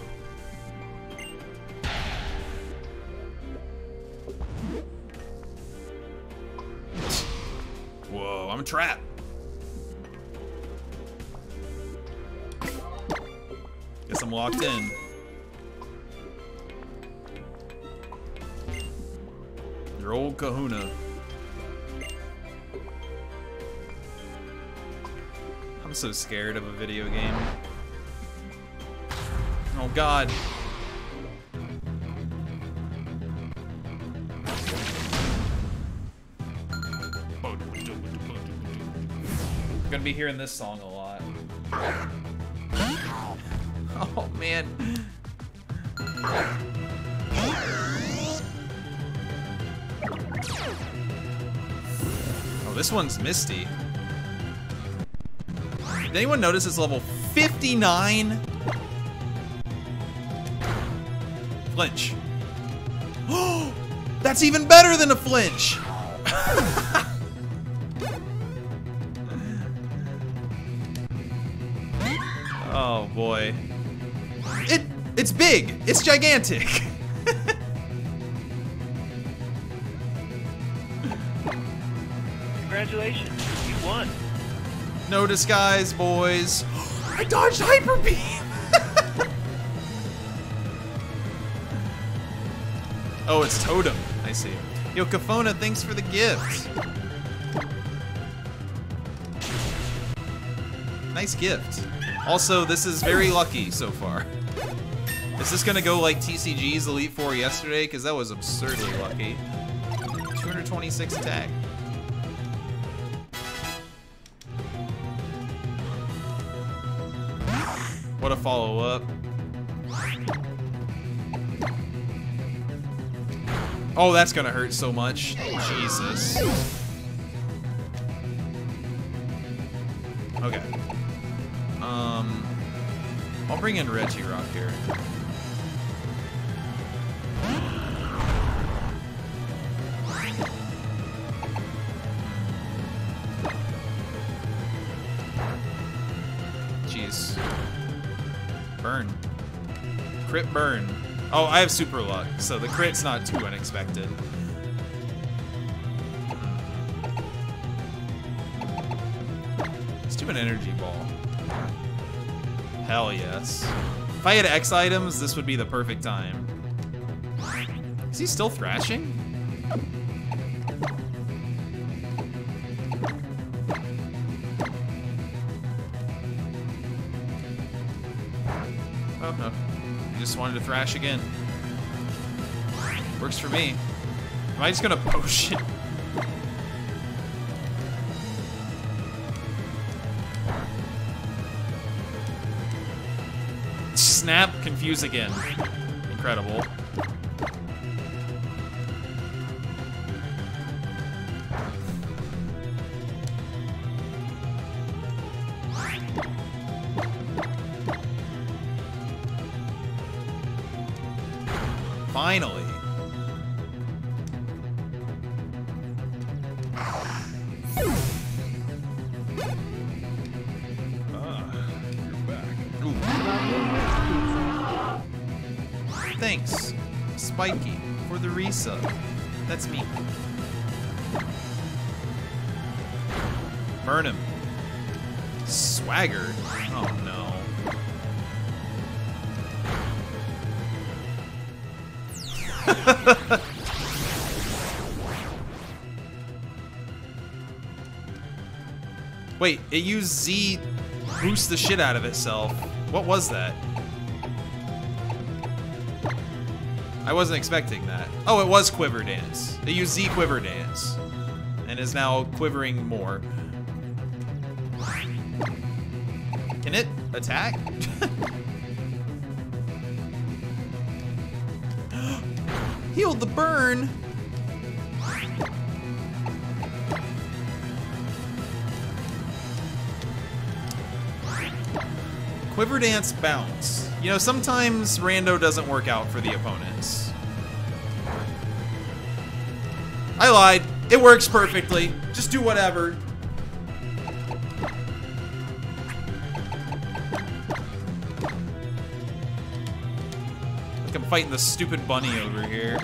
Whoa, I'm trapped. Guess I'm locked in. Your old kahuna. I'm so scared of a video game. Oh God. We're gonna be hearing this song a lot. Oh man. Oh, this one's Misty. Did anyone notice it's level 59? Flinch. Oh, that's even better than a flinch. Oh boy. It's big. It's gigantic. Congratulations, you won. No disguise, boys. I dodged Hyper Beam. Oh, it's Totem. I see. Yo, Kafona, thanks for the gift. Nice gift. Also, this is very lucky so far. Is this gonna go like TCG's Elite Four yesterday? Because that was absurdly lucky. 226 attack. What a follow-up. Oh, that's gonna hurt so much. Jesus. Okay. I'll bring in Regirock here. Jeez. Burn. Crit burn. Oh, I have super luck, so the crit's not too unexpected. Let's do an energy ball. Hell yes. If I had X items, this would be the perfect time. Is he still thrashing? Oh no. Just wanted to thrash again. Works for me. Am I just gonna potion? Snap, confuse again. Incredible. Finally. You're back. Ooh. Thanks, Spiky, for the resub. That's me. Burn him. Swagger? Oh no. Wait, it used Z boost the shit out of itself. What was that? I wasn't expecting that. Oh, it was Quiver Dance. It used Z Quiver Dance. And is now quivering more. Can it attack? Healed the burn! Quiver Dance bounce. You know, sometimes rando doesn't work out for the opponents. I lied. It works perfectly. Just do whatever. Like I'm fighting the stupid bunny over here.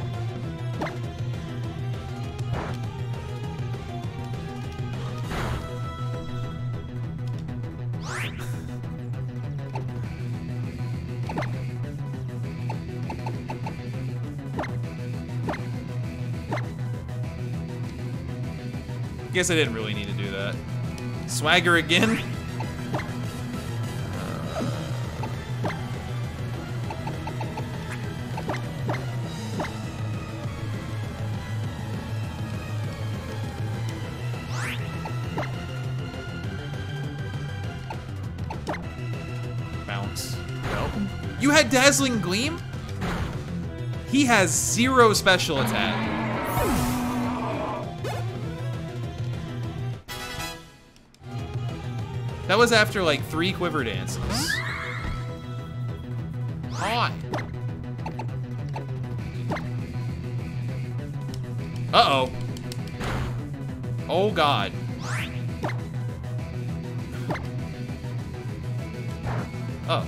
Guess I didn't really need to do that. Swagger again. Bounce. Nope. You had Dazzling Gleam? He has zero special attack. That was after like 3 Quiver Dances. Hi. Uh-oh. Oh god. Oh.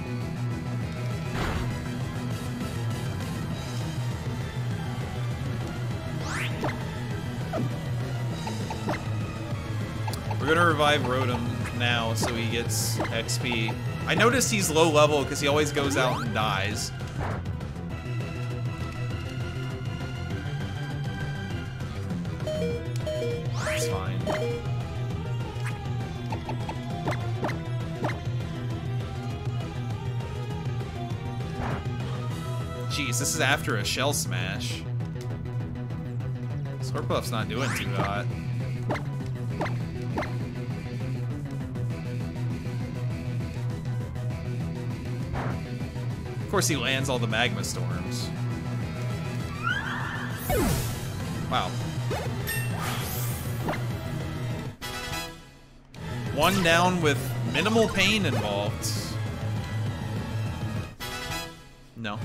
We're gonna revive Rotom now, so he gets XP. I noticed he's low level because he always goes out and dies. It's fine. Jeez, this is after a Shell Smash. Scorepuff's not doing too hot. Of course he lands all the magma storms. Wow. One down with minimal pain involved. No.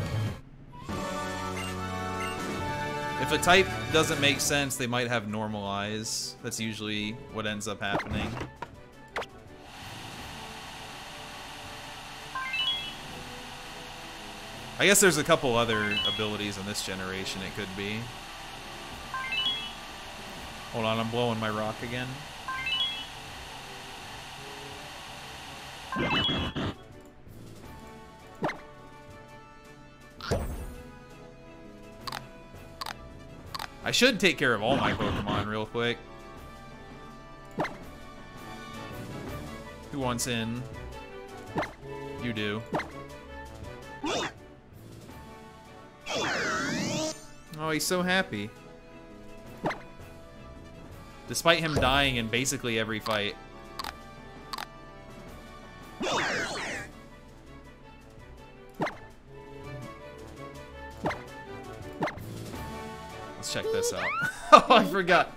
If a type doesn't make sense, they might have normalize. That's usually what ends up happening. I guess there's a couple other abilities in this generation it could be. Hold on, I'm blowing my rock again. I should take care of all my Pokemon real quick. Who wants in? You do. Oh, he's so happy. Despite him dying in basically every fight. Let's check this out. Oh, I forgot.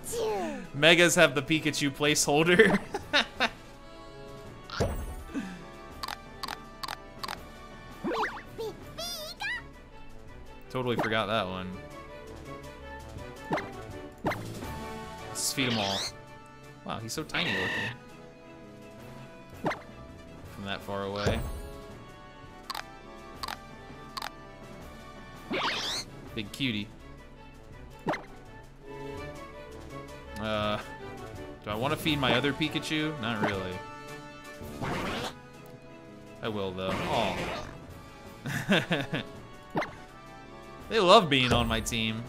Megas have the Pikachu placeholder. Totally forgot that one. Let's feed them all. Wow, he's so tiny looking. From that far away. Big cutie. Do I want to feed my other Pikachu? Not really. I will, though. Oh. They love being on my team.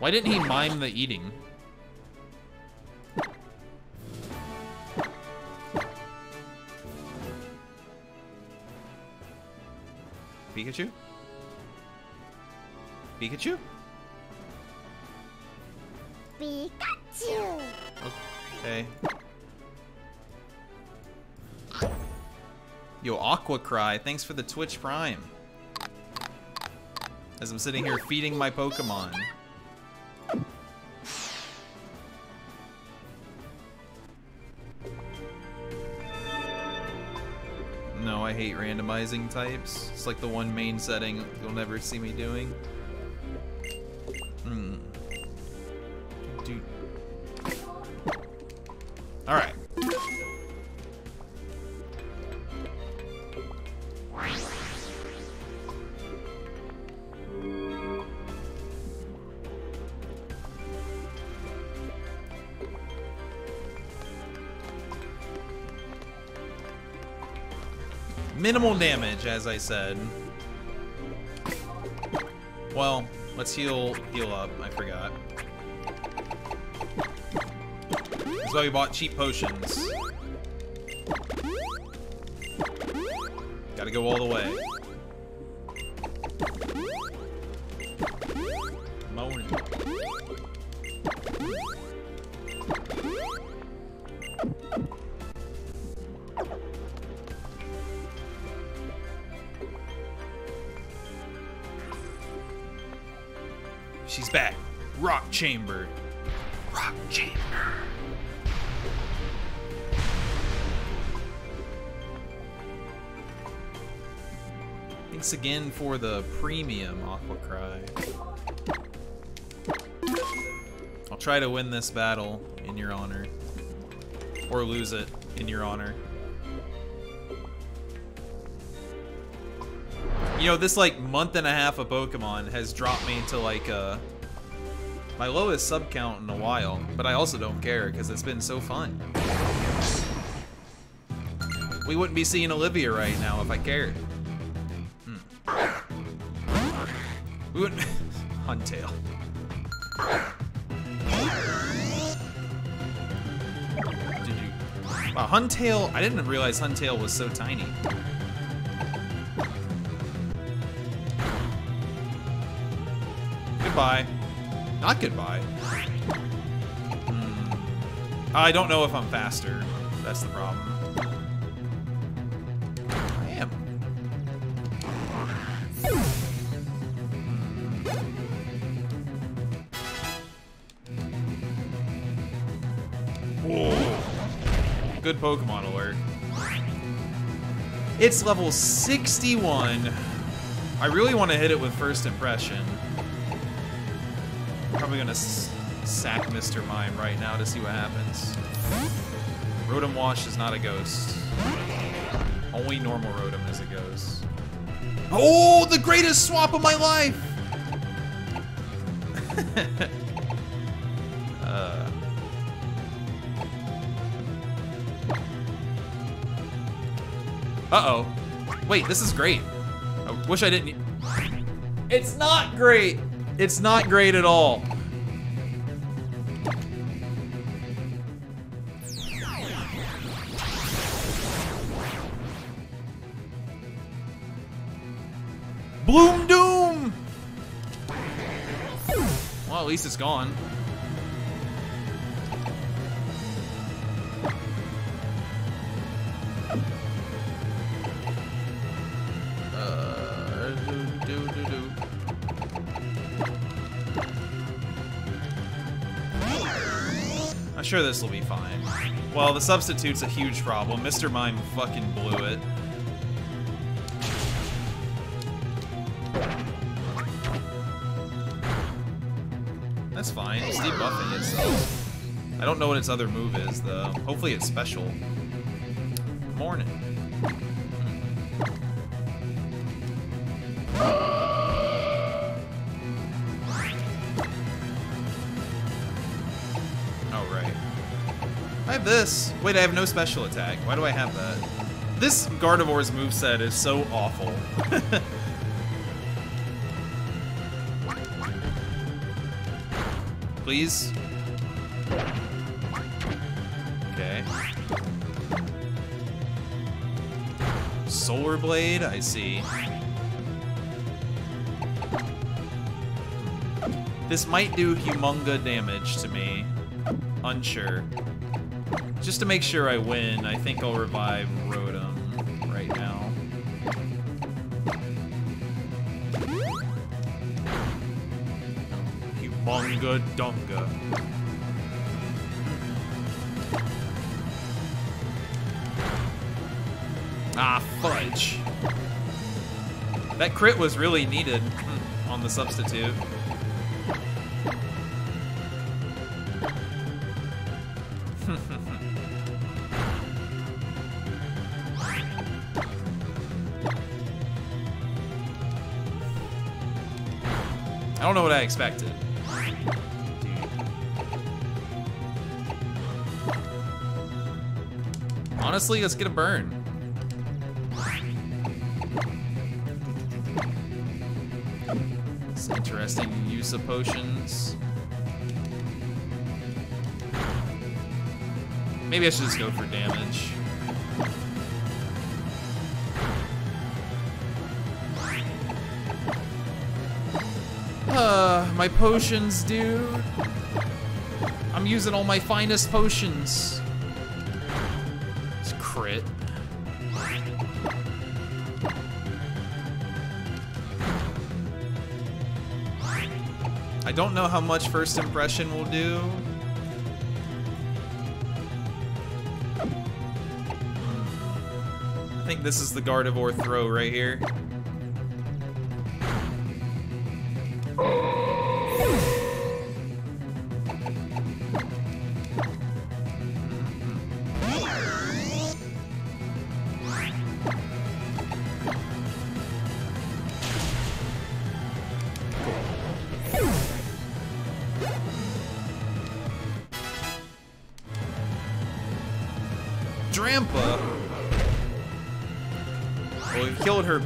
Why didn't he mime the eating? Pikachu? Pikachu? Pikachu! Okay. Yo, Aqua Cry, thanks for the Twitch Prime. As I'm sitting here feeding my Pokemon. No, I hate randomizing types. It's like the one main setting you'll never see me doing. Dude. Alright. Minimal damage, as I said. Well, let's heal up. I forgot. That's why we bought cheap potions. Gotta go all the way. Moaning. She's back. Rock Chamber. Rock Chamber. Thanks again for the premium, Aqua Cry. I'll try to win this battle in your honor. Or lose it in your honor. You know, this like month and a half of Pokemon has dropped me to like my lowest sub count in a while, but I also don't care because it's been so fun. We wouldn't be seeing Olivia right now if I cared. We wouldn't. Huntail. Wow, Huntail. I didn't realize Huntail was so tiny. Goodbye. Not goodbye. I don't know if I'm faster. That's the problem. I am. Whoa. Good Pokemon alert. It's level 61. I really want to hit it with First Impression. Probably gonna sack Mr. Mime right now to see what happens. Rotom Wash is not a ghost. Only normal Rotom is a ghost. Oh, the greatest swap of my life! Uh-oh. Wait, this is great. I wish I didn't. It's not great! It's not great at all. Bloom Doom! Well, at least it's gone. I'm sure this will be fine. Well, the substitute's a huge problem. Mr. Mime fucking blew it. That's fine. It's debuffing itself. I don't know what its other move is, though. Hopefully it's special. Morning. Oh, right. I have this. Wait, I have no special attack. Why do I have that? This Gardevoir's moveset is so awful. Please. Okay. Solar Blade, I see. This might do humunga damage to me. Unsure. Just to make sure I win, I think I'll revive Rotom right now. Humunga Dunga. Ah, fudge. That crit was really needed on the substitute. I don't know what I expected. Honestly, let's get a burn. It's interesting use of potions. Maybe I should just go for damage. My potions, dude. I'm using all my finest potions. It's a crit. I don't know how much first impression will do. I think this is the Gardevoir throw right here.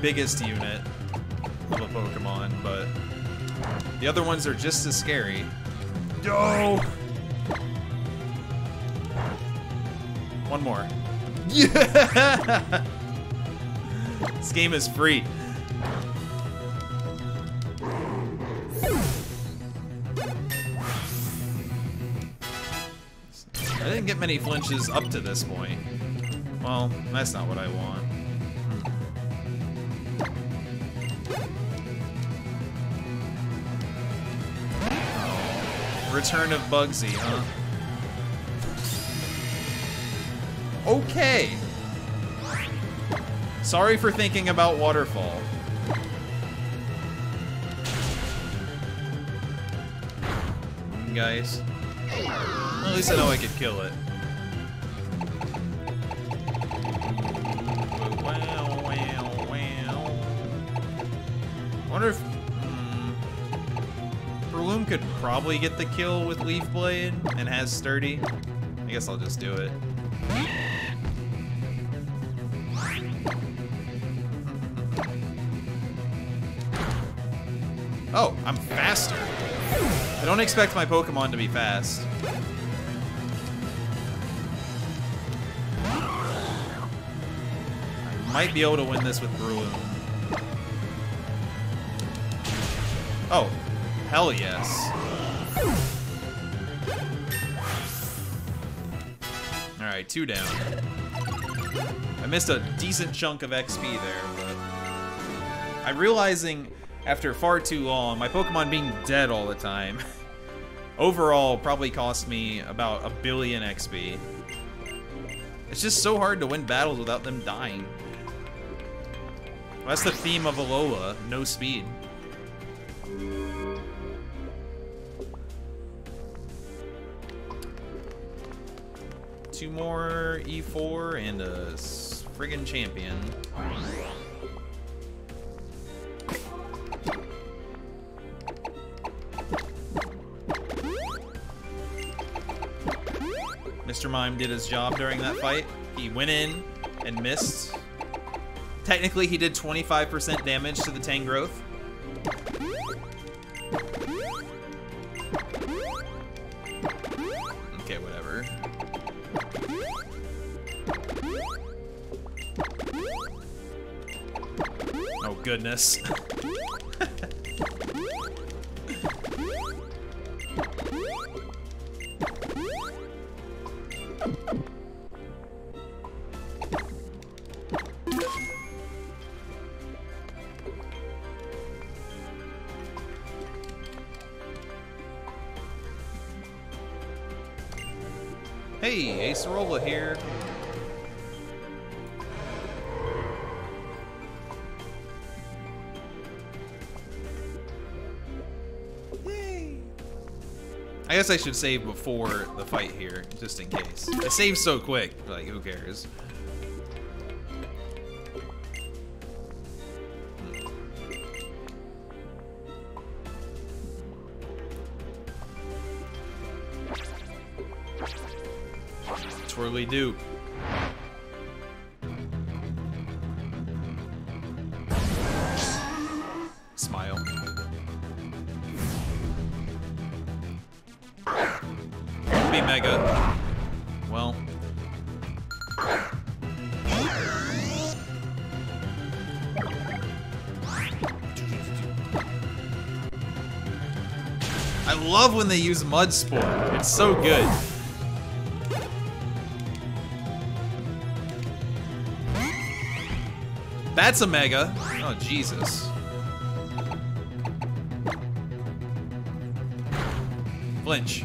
Biggest unit of a Pokemon, but the other ones are just as scary. No! One more. Yeah! This game is free. I didn't get many flinches up to this point. Well, that's not what I want. Return of Bugsy, huh? Okay. Sorry for thinking about Waterfall. Guys. Well, at least I know I could kill it. Wow, wow, wow. I wonder if Breloom could probably get the kill with Leaf Blade and has Sturdy. I guess I'll just do it. Oh, I'm faster. I don't expect my Pokemon to be fast. I might be able to win this with Breloom. Oh. Hell yes. Alright, 2 down. I missed a decent chunk of XP there, but I'm realizing after far too long, my Pokemon being dead all the time, overall probably cost me about 1 billion XP. It's just so hard to win battles without them dying. Well, that's the theme of Alola, no speed. Two more E4 and a friggin' champion. Mr. Mime did his job during that fight. He went in and missed. Technically, he did 25% damage to the Tangrowth. Okay, whatever. Oh, goodness. Hey, Ace Rolla here. Yay! I guess I should save before the fight here, just in case. I save so quick, like, who cares? Do. Smile. It'll be Mega. Well. I love when they use Mud Spore. It's so good. That's a Mega. Oh, Jesus. Flinch.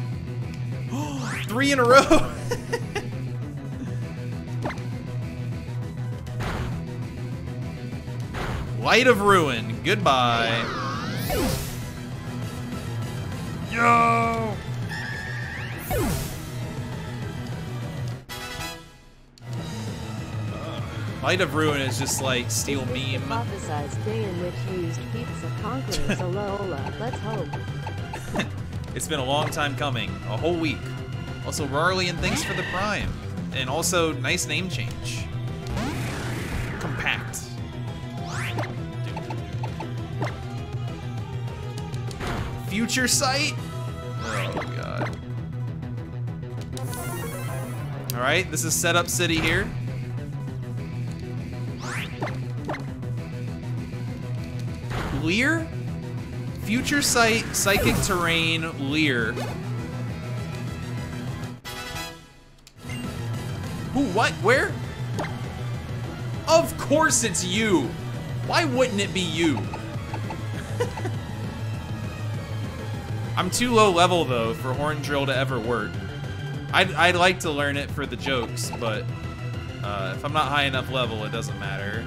3 in a row. Light of Ruin. Goodbye. Yo. Light of Ruin is just like Steel Meme. Prophesized day in which used pizza conquerors Alola. Let's hope. It's been a long time coming. A whole week. Also, Rarlian, thanks for the prime. And also, nice name change. Compact. Future Sight? Oh, God. Alright, this is Setup City here. Leer? Future Sight, Psychic Terrain, Leer. Who, what, where? Of course it's you. Why wouldn't it be you? I'm too low level though for Horn Drill to ever work. I'd like to learn it for the jokes, but if I'm not high enough level, it doesn't matter.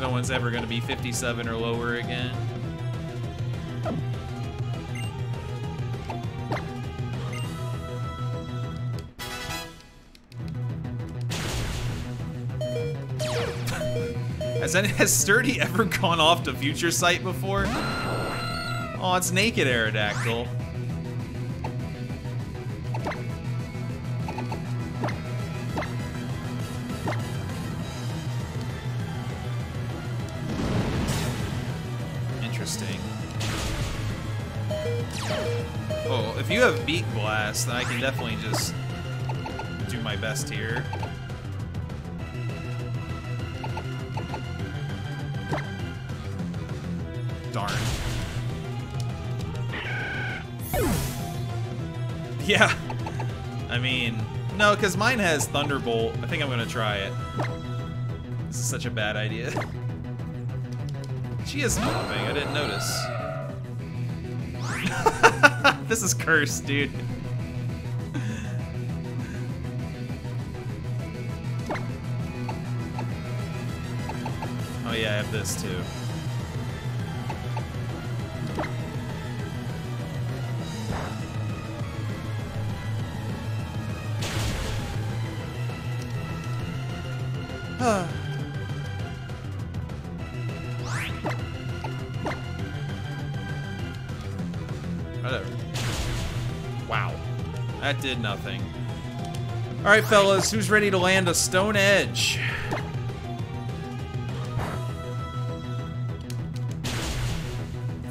No one's ever going to be 57 or lower again. Has Sturdy ever gone off to Future Sight before? Oh, it's naked Aerodactyl. If you have Beak Blast, then I can definitely just do my best here. Darn. Yeah. I mean, no, because mine has Thunderbolt. I think I'm going to try it. This is such a bad idea. She is nothing. I didn't notice. This is cursed, dude. Oh yeah, I have this too. Whatever. Wow. That did nothing. Alright, fellas, who's ready to land a Stone Edge?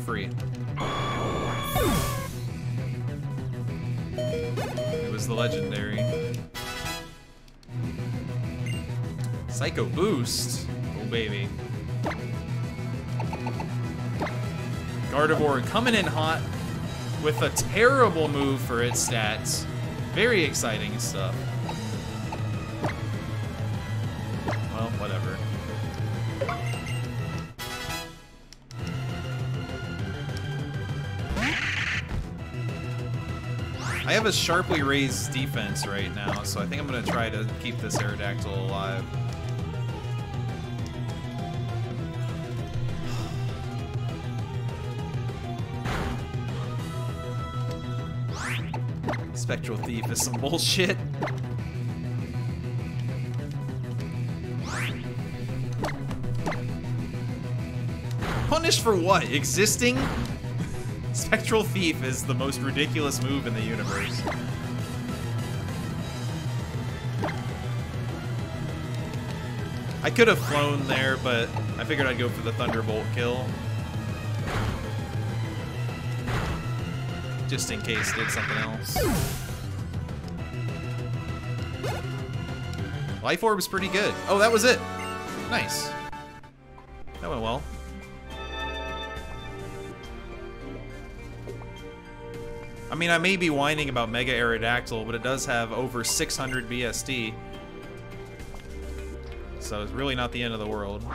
Free. It was the legendary. Psycho Boost? Oh, baby. Gardevoir coming in hot with a terrible move for its stats. Very exciting stuff. Well, whatever. I have a sharply raised defense right now, so I think I'm going to try to keep this Aerodactyl alive. Spectral Thief is some bullshit. Punished for what? Existing? Spectral Thief is the most ridiculous move in the universe. I could have flown there, but I figured I'd go for the Thunderbolt kill. Just in case it did something else. Life Orb is pretty good. Oh, that was it. Nice. That went well. I mean, I may be whining about Mega Aerodactyl, but it does have over 600 BSD. So it's really not the end of the world.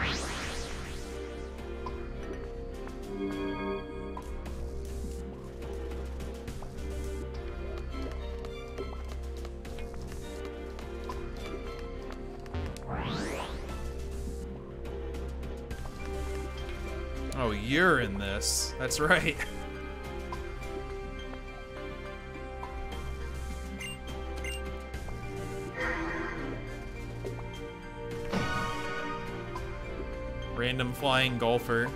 Oh, you're in this. That's right. Random flying golfer.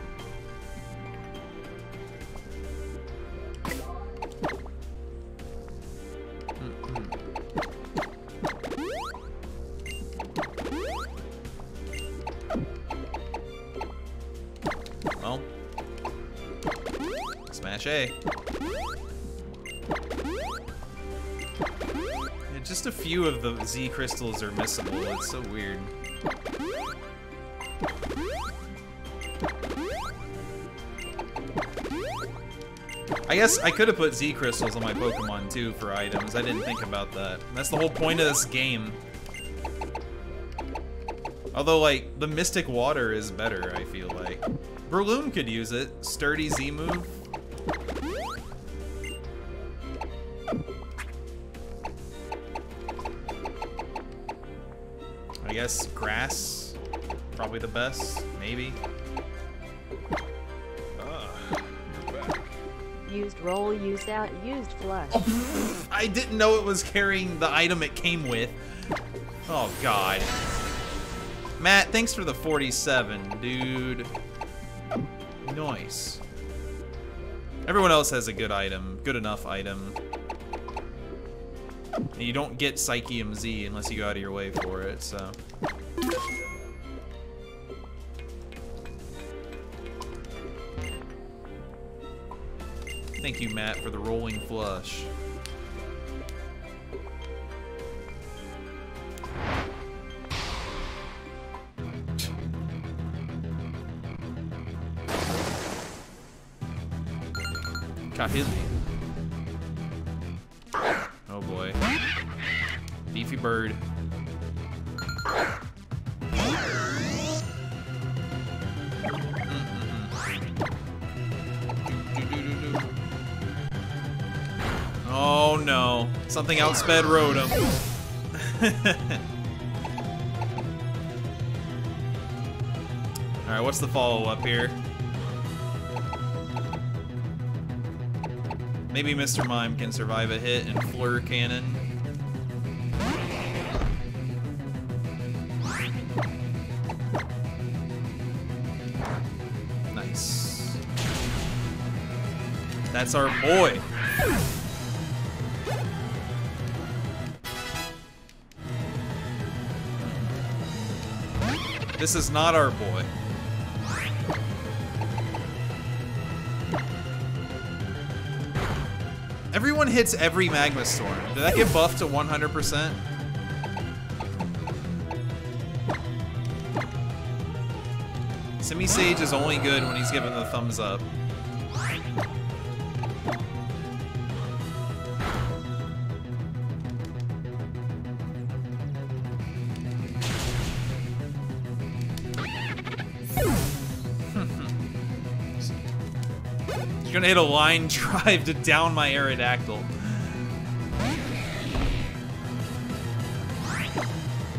Hey. Yeah, just a few of the Z crystals are missable. It's so weird. I guess I could have put Z crystals on my Pokemon too for items. I didn't think about that. That's the whole point of this game. Although, like, the Mystic Water is better, I feel like. Breloom could use it. Sturdy Z move. I guess grass, probably the best, maybe. You're back. Used roll, used out, used flush. Oh, I didn't know it was carrying the item it came with. Oh God. Matt, thanks for the 47, dude. Nice. Everyone else has a good item, good enough item. And you don't get Psyche MZ unless you go out of your way for it, so. Thank you, Matt, for the rolling flush. Hilly. Oh boy. Beefy bird. Oh no. Something outsped Rotom. Alright, what's the follow-up here? Maybe Mr. Mime can survive a hit and Fleur Cannon. Nice. That's our boy. This is not our boy. Everyone hits every Magma Storm. Did that get buffed to 100%? Semi-Sage is only good when he's given the thumbs up. You're gonna hit a line drive to down my Aerodactyl.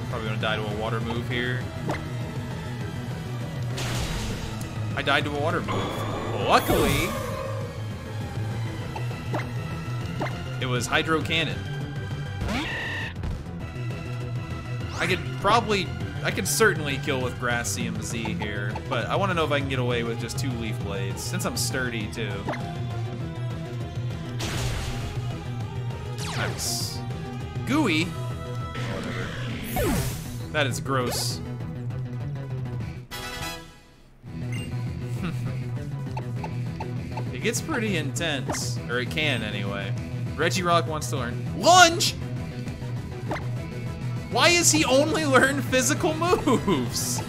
Probably gonna die to a water move here. I died to a water move. Luckily, it was Hydro Cannon. I could certainly kill with Grass CMZ here, but I want to know if I can get away with just two Leaf Blades, since I'm sturdy too. Nice. Gooey? Whatever. That is gross. It gets pretty intense, or it can anyway. Regirock wants to learn Lunge! Why is he only learn physical moves?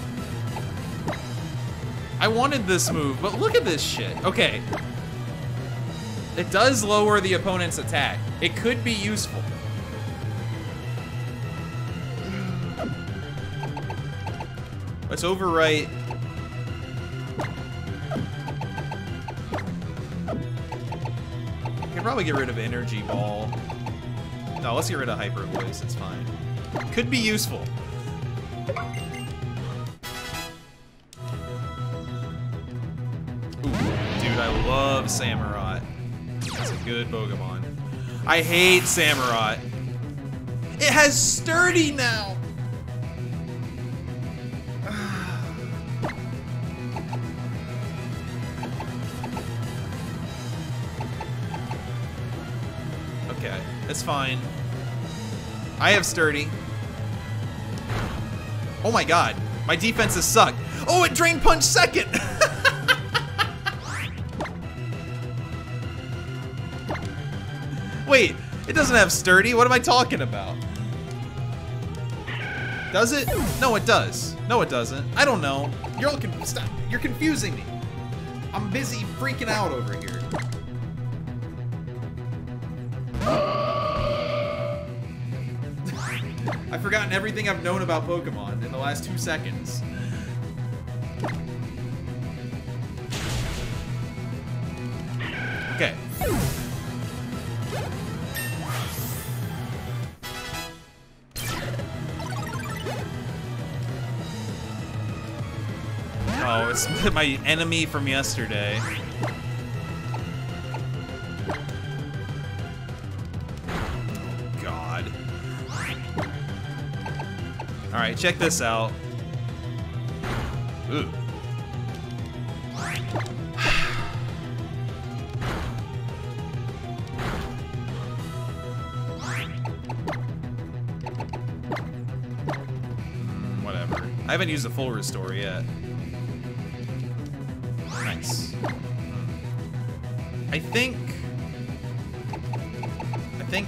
I wanted this move, but look at this shit. Okay. It does lower the opponent's attack. It could be useful. Let's overwrite. I can probably get rid of Energy Ball. No, let's get rid of Hyper Voice, it's fine. Could be useful. Ooh, dude, I love Samurott. That's a good Pokemon. I hate Samurott. It has sturdy now. Okay, it's fine. I have sturdy. Oh my god, my defenses suck. Oh, it drain punch second! Wait, it doesn't have sturdy? What am I talking about? Does it? No, it does. No, it doesn't. I don't know. You're all stop. You're confusing me. I'm busy freaking out over here. I've forgotten everything I've known about Pokemon in the last 2 seconds. Okay. Oh, it's my enemy from yesterday. Alright, check this out. Ooh. Whatever. I haven't used a full restore yet. Nice. I think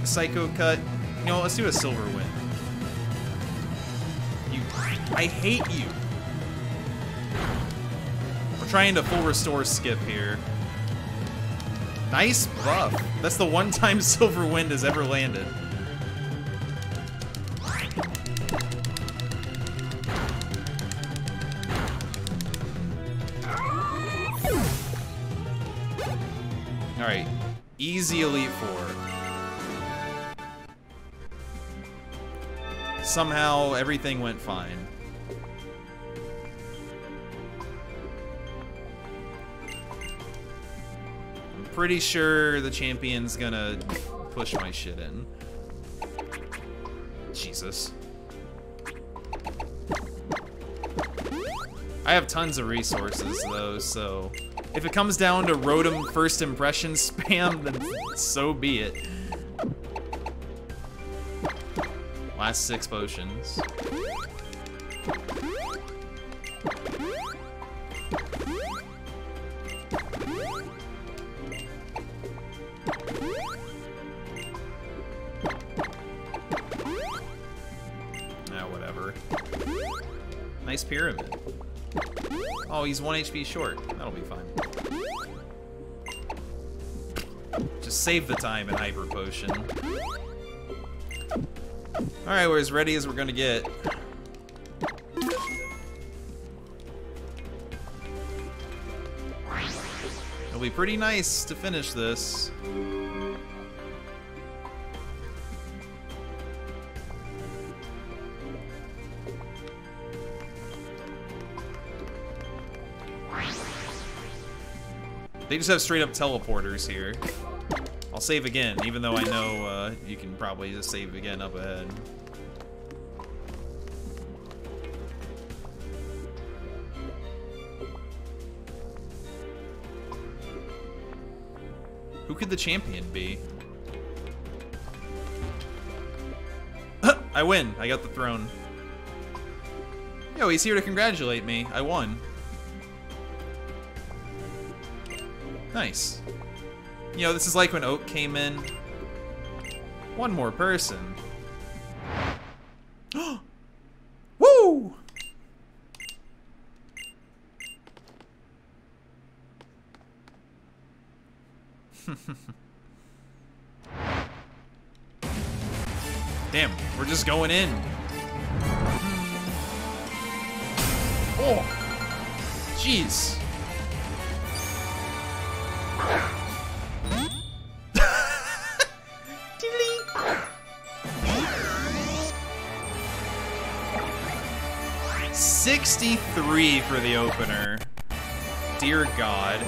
Psycho Cut. You know, let's do a Silver Wind. I hate you. We're trying to full restore skip here. Nice buff. That's the one time Silver Wind has ever landed. All right, easy Elite Four. Somehow everything went fine. Pretty sure the champion's gonna push my shit in. Jesus. I have tons of resources though, so if it comes down to Rotom first impression spam, then so be it. Last 6 potions. Ice Pyramid. Oh, he's 1 HP short. That'll be fine. Just save the time and Hyper Potion. Alright, we're as ready as we're gonna get. It'll be pretty nice to finish this. They just have straight up teleporters here. I'll save again, even though I know you can probably just save again up ahead. Who could the champion be? I win, I got the throne. Yo, he's here to congratulate me, I won. Nice. You know, this is like when Oak came in. One more person. Woo! Damn, we're just going in. Oh! Jeez. $63 for the opener. Dear God.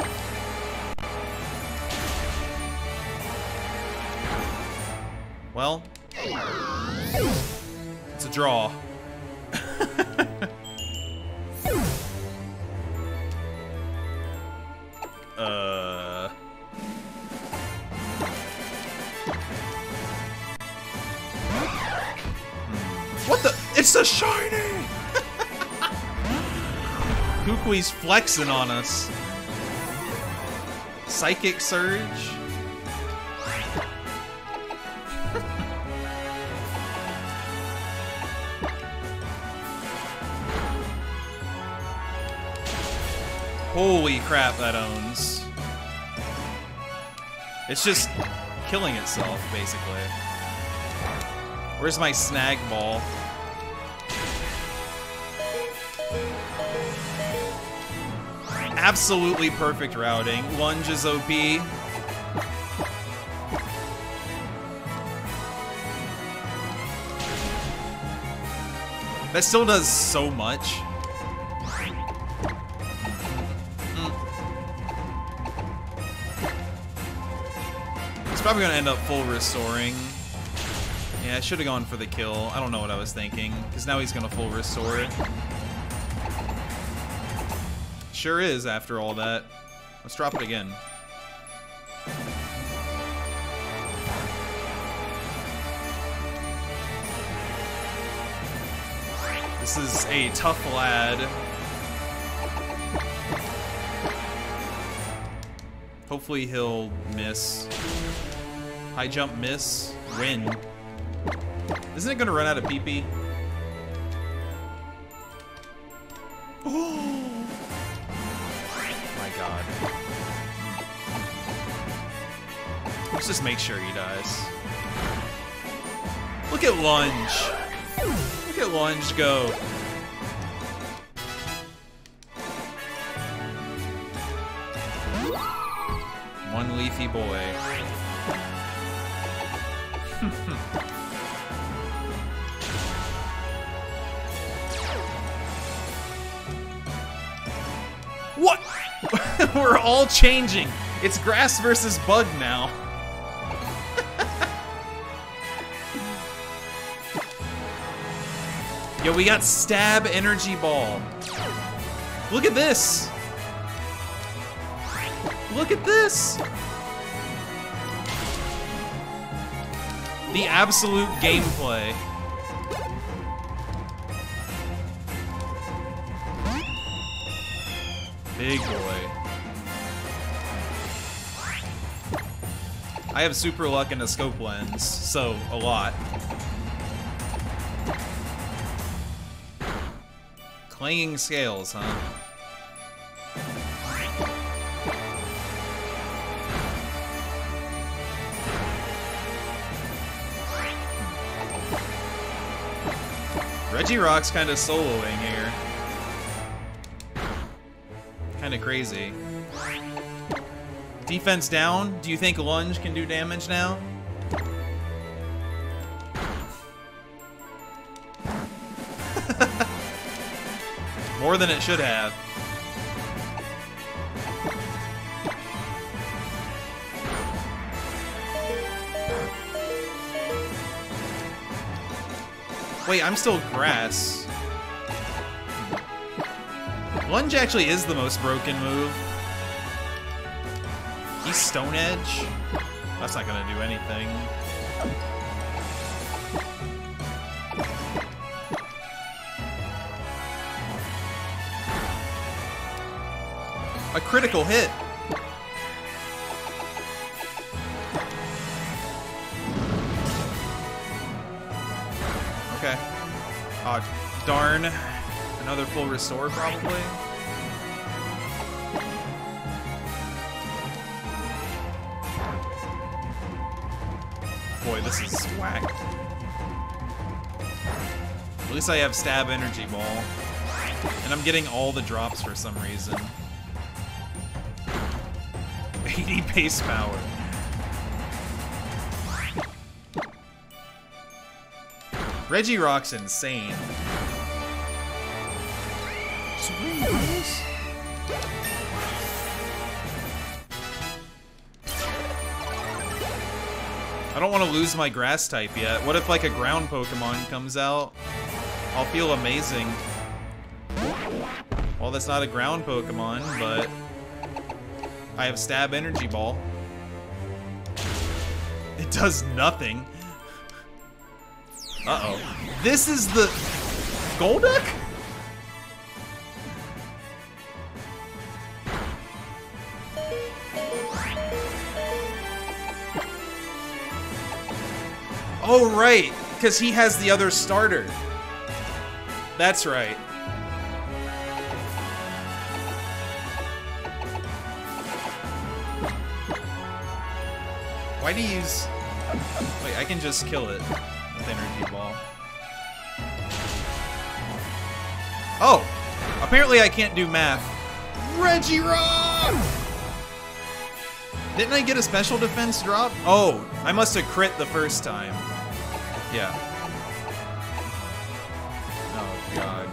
Well, it's a draw. What the? It's a shiny! Kukui's flexing on us. Psychic Surge. Holy crap, that owns. It's just killing itself, basically. Where's my snag ball? Absolutely perfect routing. Lunge is OP. That still does so much. It's probably gonna end up full restoring. Yeah, I should have gone for the kill. I don't know what I was thinking, because now he's gonna full restore it. Sure is, after all that. Let's drop it again. This is a tough lad. Hopefully he'll miss. High jump, miss, win. Isn't it gonna run out of PP? Oh! God. Let's just make sure he dies. Look at Lunge. Look at Lunge go. One leafy boy. What? We're all changing. It's grass versus bug now. Yo, we got stab energy ball. Look at this. Look at this. The absolute gameplay. Big boy. I have super luck and a scope lens, so a lot. Clanging scales, huh? Regirock's kind of soloing here. Kind of crazy. Defense down. Do you think Lunge can do damage now? More than it should have. Wait, I'm still grass. Lunge actually is the most broken move. He's Stone Edge? That's not gonna do anything. A critical hit. Okay. Oh, darn. Another full restore, probably. Boy, this is whack. At least I have Stab Energy Ball. And I'm getting all the drops for some reason. 80 base power. Regirock's insane. I don't want to lose my grass type yet. What if like a ground Pokemon comes out? I'll feel amazing. Well, that's not a ground Pokemon, but I have Stab Energy Ball. It does nothing. Uh-oh. This is the Golduck? Oh, right. Because he has the other starter. That's right. Why do you use... Wait, I can just kill it with Energy Ball. Oh! Apparently I can't do math. Regirock! Didn't I get a special defense drop? Oh, I must have crit the first time. Yeah. Oh, God.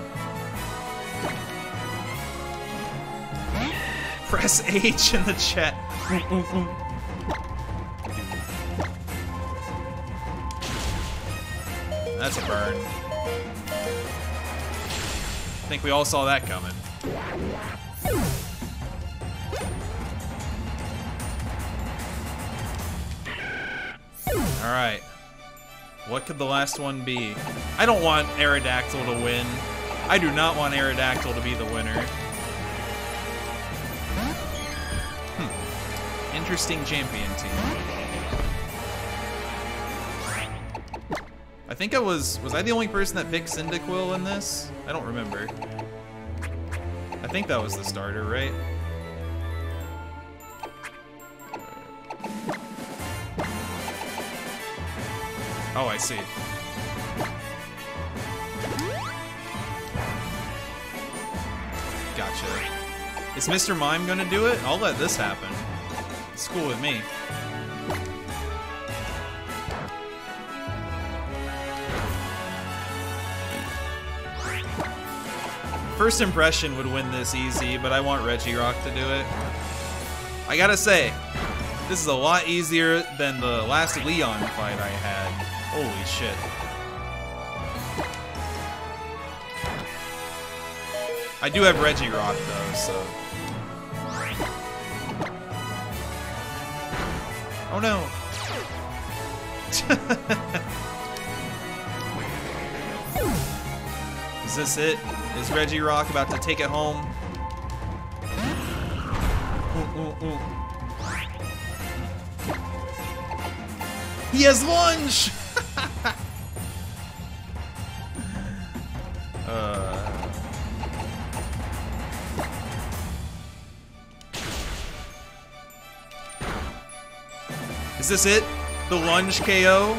Press H in the chat. That's a burn. I think we all saw that coming. Alright. What could the last one be? I don't want Aerodactyl to win. I do not want Aerodactyl to be the winner. Hmm. Interesting champion team. I think I was I the only person that picked Cyndaquil in this? I don't remember. I think that was the starter, right? Oh, I see. Gotcha. Is Mr. Mime gonna do it? I'll let this happen. It's cool with me. First impression would win this easy, but I want Regirock to do it. I gotta say, this is a lot easier than the last Leon fight I had. Holy shit. I do have Regirock though, so... Oh no! Is this it? Is Regirock about to take it home? Ooh, ooh, ooh. He has Lunge! Is this it? The lunge KO?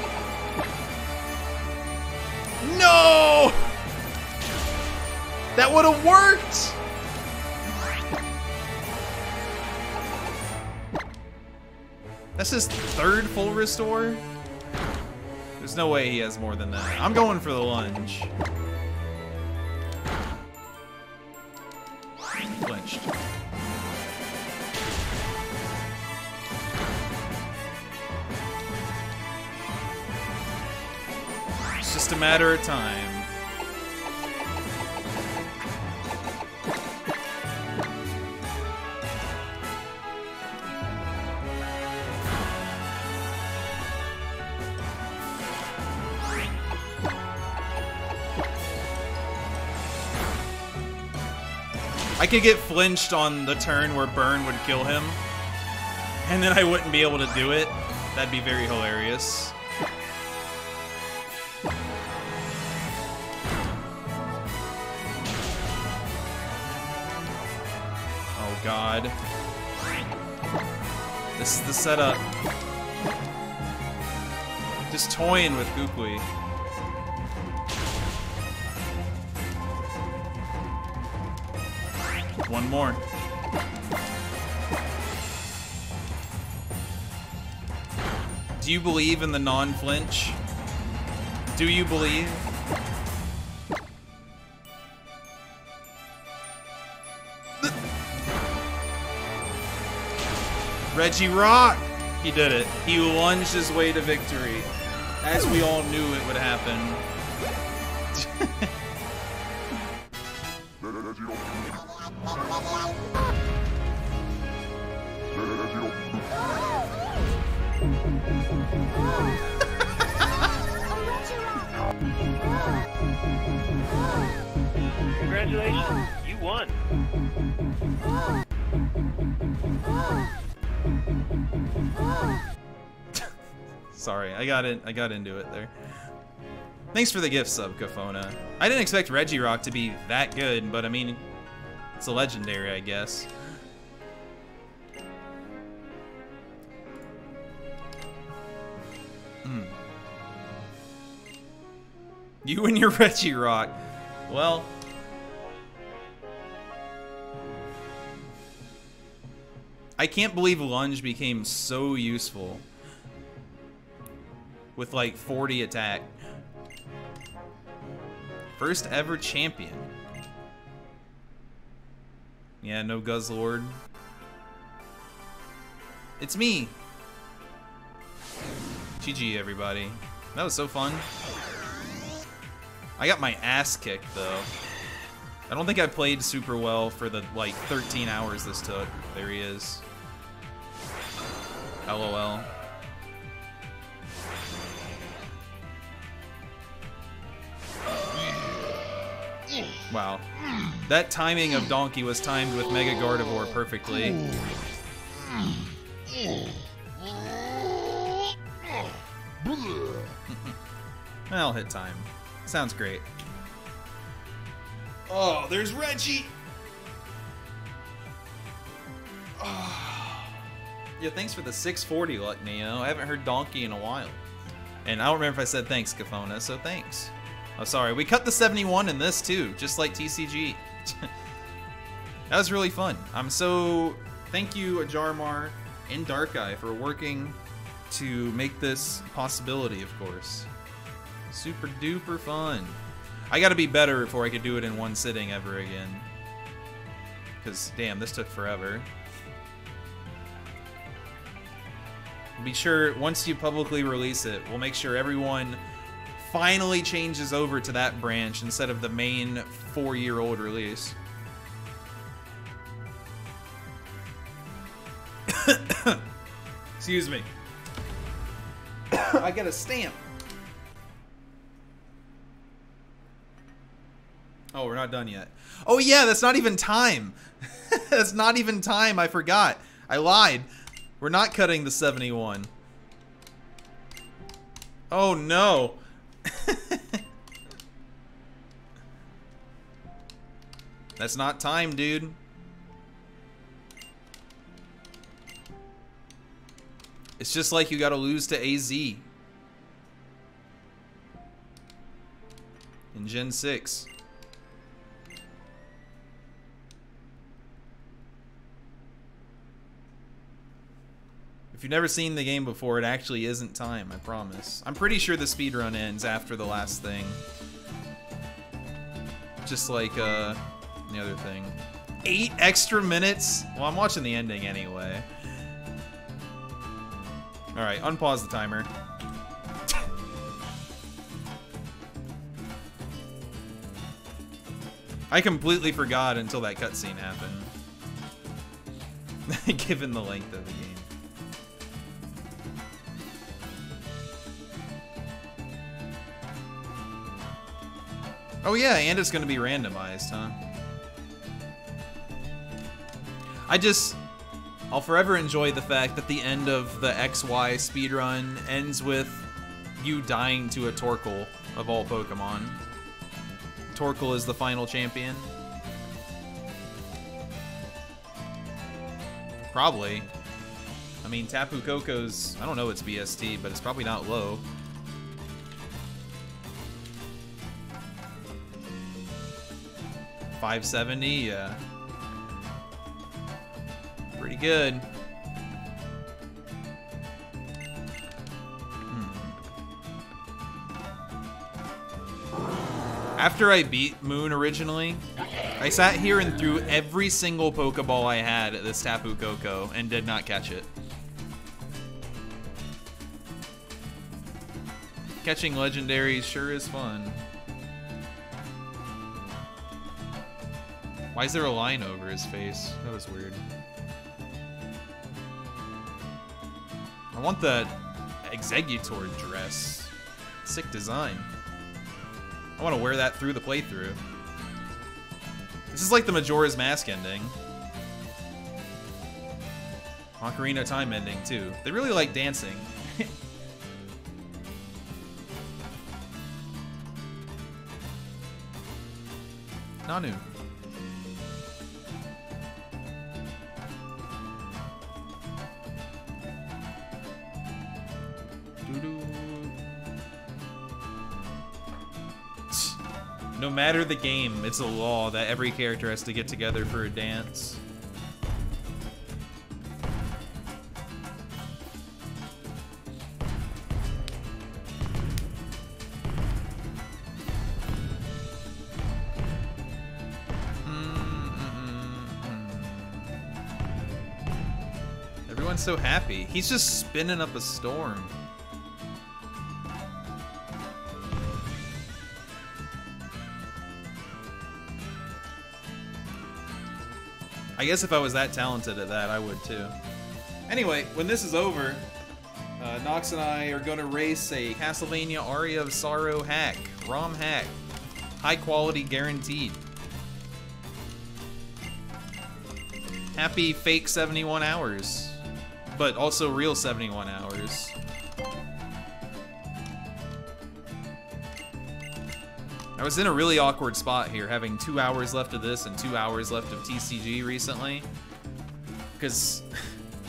No! That would have worked! That's his third full restore? There's no way he has more than that. I'm going for the lunge. Flinched. It's just a matter of time. I could get flinched on the turn where Burn would kill him, and then I wouldn't be able to do it. That'd be very hilarious. Oh god. This is the setup. Just toying with Gooply. One more. Do you believe in the non-flinch? Do you believe? Regirock! He did it. He lunged his way to victory. As we all knew it would happen. Congratulations, you won. Sorry, I got into it there. Thanks for the gift sub, Kafona. I didn't expect Regirock to be that good, but I mean, it's a legendary, I guess. You and your Regirock. Well. I can't believe Lunge became so useful. With like 40 attack. First ever champion. Yeah, no Guzzlord. It's me. GG, everybody. That was so fun. I got my ass kicked, though. I don't think I played super well for the, like, 13 hours this took. There he is. LOL. Wow. That timing of Donkey was timed with Mega Gardevoir perfectly. I'll hit time. Sounds great. Oh, there's Reggie! Oh. Yeah, thanks for the 640, Luck Neo. I haven't heard Donkey in a while. And I don't remember if I said thanks, Kafona, so thanks. Oh, sorry. We cut the 71 in this, too, just like TCG. That was really fun. I'm so... Thank you, Ajarmar and Darkeye, for working to make this a possibility, of course. Super duper fun. I gotta be better before I could do it in one sitting ever again. Because, damn, this took forever. Be sure, once you publicly release it, we'll make sure everyone finally changes over to that branch instead of the main 4-year-old release. Excuse me. I got a stamp. Oh, we're not done yet. Oh yeah, that's not even time. That's not even time, I forgot. I lied. We're not cutting the 71. Oh no. That's not time, dude. It's just like you gotta lose to AZ. In Gen 6. If you've never seen the game before, it actually isn't time, I promise. I'm pretty sure the speedrun ends after the last thing. Just like, the other thing. 8 extra minutes? Well, I'm watching the ending anyway. Alright, unpause the timer. I completely forgot until that cutscene happened. Given the length of the game. Oh yeah, and it's gonna be randomized, huh? I'll forever enjoy the fact that the end of the XY speedrun ends with you dying to a Torkoal, of all Pokemon. Torkoal is the final champion. Probably. I mean, Tapu Koko's, I don't know its BST, but it's probably not low. .570, yeah. Pretty good. After I beat Moon originally, I sat here and threw every single Pokeball I had at this Tapu Koko and did not catch it. Catching legendaries sure is fun. Why is there a line over his face? That was weird. I want the Exeggutor dress. Sick design. I want to wear that through the playthrough. This is like the Majora's Mask ending. Ocarina of Time ending, too. They really like dancing. Nanu. No matter the game, it's a law that every character has to get together for a dance. Everyone's so happy. He's just spinning up a storm. I guess if I was that talented at that, I would too. Anyway, when this is over, Nox and I are gonna race a Castlevania Aria of Sorrow hack, ROM hack. High quality guaranteed. Happy fake 71 hours, but also real 71 hours. I was in a really awkward spot here, having 2 hours left of this and 2 hours left of TCG recently. Because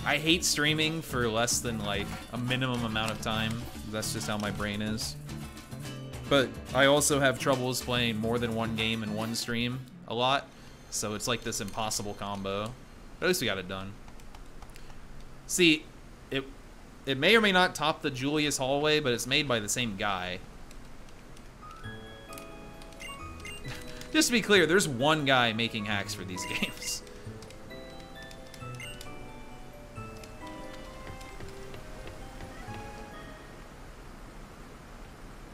I hate streaming for less than, like, a minimum amount of time. That's just how my brain is. But I also have troubles playing more than one game in one stream a lot. So it's like this impossible combo. But at least we got it done. See, it may or may not top the Julius Hallway, but it's made by the same guy. Just to be clear, there's one guy making hacks for these games.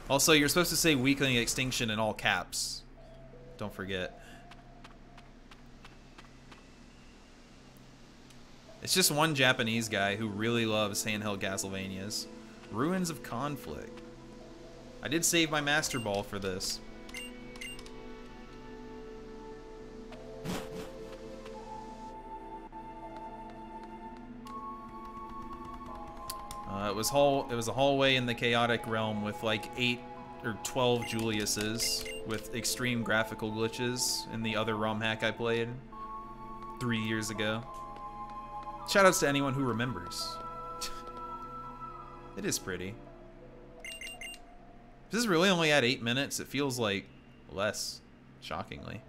Also, you're supposed to say Weakling Extinction in all caps. Don't forget. It's just one Japanese guy who really loves handheld Castlevanias. Ruins of Conflict. I did save my Master Ball for this. It was a hallway in the Chaotic Realm with like 8 or 12 Juliuses with extreme graphical glitches in the other ROM hack I played 3 years ago. Shoutouts to anyone who remembers. It is pretty. This is really only at 8 minutes. It feels like less, shockingly.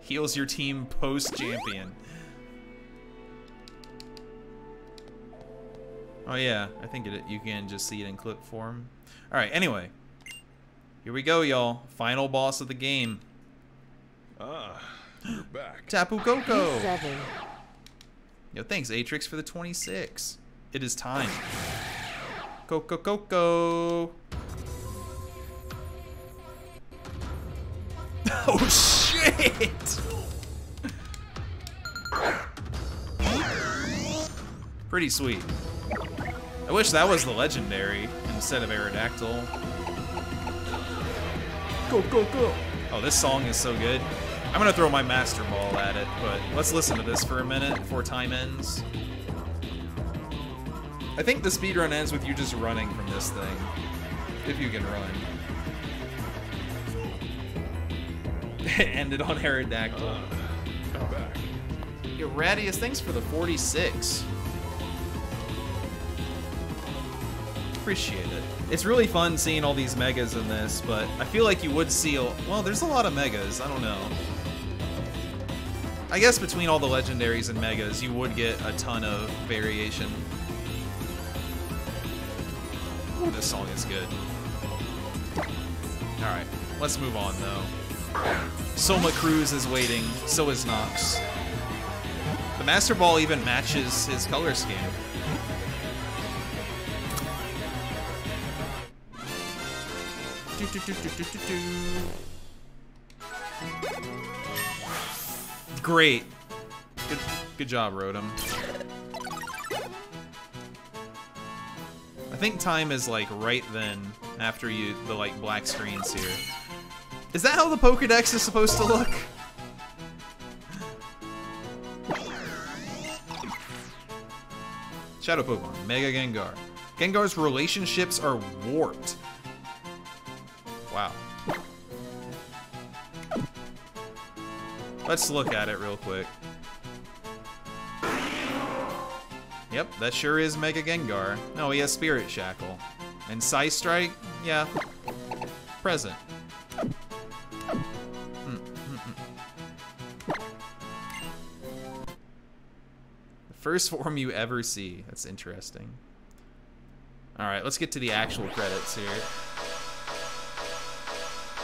Heals your team post-champion. Oh yeah, I think you can just see it in clip form. Alright, anyway. Here we go, y'all. Final boss of the game. Ah, you're back. Tapu Koko! Yo, thanks, Atrix, for the 26. It is time. Koko Koko! Oh, shit! Pretty sweet. I wish that was the legendary instead of Aerodactyl. Go, go, go! Oh, this song is so good. I'm gonna throw my Master Ball at it, but let's listen to this for a minute before time ends. I think the speedrun ends with you just running from this thing. If you can run. It ended on Aerodactyl. Yo, Radius, thanks for the 46. Appreciate it. It's really fun seeing all these megas in this, but I feel like you would see well, there's a lot of megas, I don't know. I guess between all the legendaries and megas, you would get a ton of variation. Ooh, this song is good. Alright, let's move on though. Soma Cruz is waiting, so is Nox. The Master Ball even matches his color scheme. Great. Good job, Rotom. I think time is like right then after the like black screens here. Is that how the Pokédex is supposed to look? Shadow Pokemon, Mega Gengar. Gengar's relationships are warped. Wow. Let's look at it real quick. Yep, that sure is Mega Gengar. No, he has Spirit Shackle. And Psystrike? Yeah. Present. The first form you ever see. That's interesting. Alright, let's get to the actual credits here.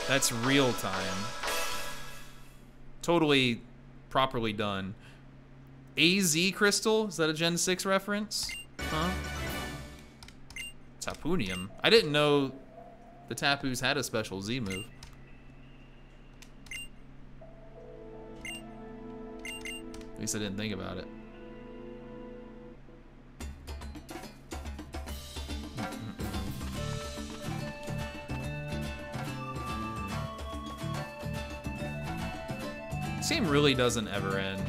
That's real time. Totally properly done. AZ Crystal? Is that a Gen 6 reference? Huh? Tapunium. I didn't know the Tapus had a special Z move. At least I didn't think about it. This game really doesn't ever end.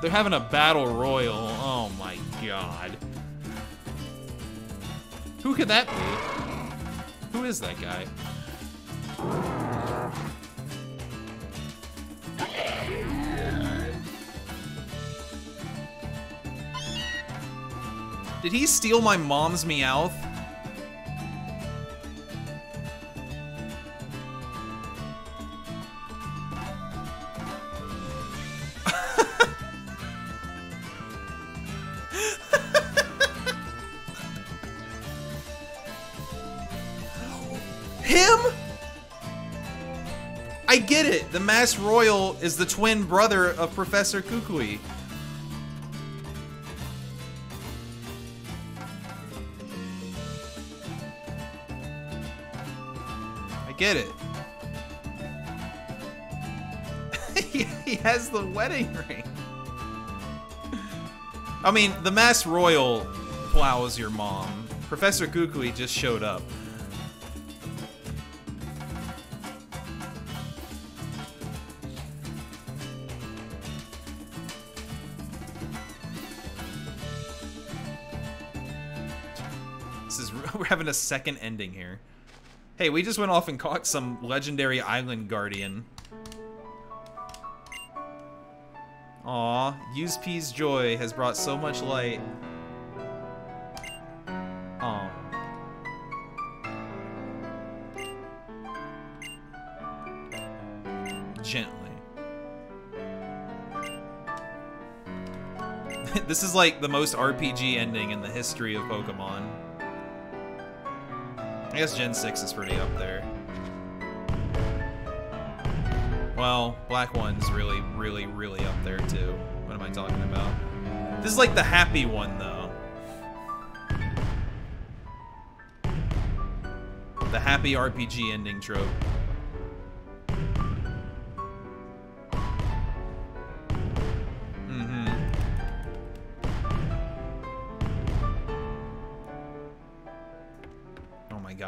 They're having a battle royal. Oh my god. Who could that be? Who is that guy? Did he steal my mom's Meowth? The Mass Royal is the twin brother of Professor Kukui. I get it. He has the wedding ring. I mean, the Mass Royal plows your mom. Professor Kukui just showed up. Having a second ending here. Hey, we just went off and caught some legendary island guardian. Aw, Usepee's joy has brought so much light. Aw. Gently. This is like the most RPG ending in the history of Pokemon. I guess Gen 6 is pretty up there. Well, Black One's really, really, really up there too. What am I talking about? This is like the happy one though. The happy RPG ending trope.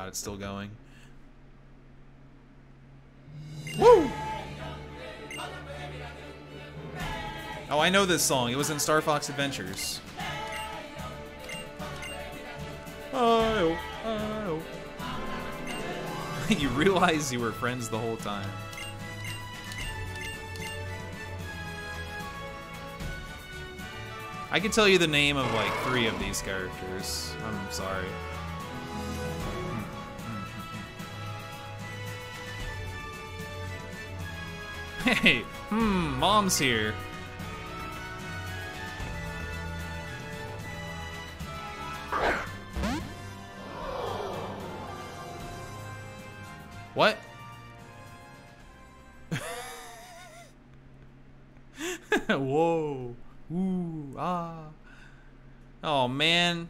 It's still going. Woo! Oh, I know this song. It was in Star Fox Adventures. Oh, oh. You realize you were friends the whole time. I can tell you the name of like 3 of these characters. I'm sorry. Hey, Mom's here. What? Whoa. Ooh, ah. Oh, man.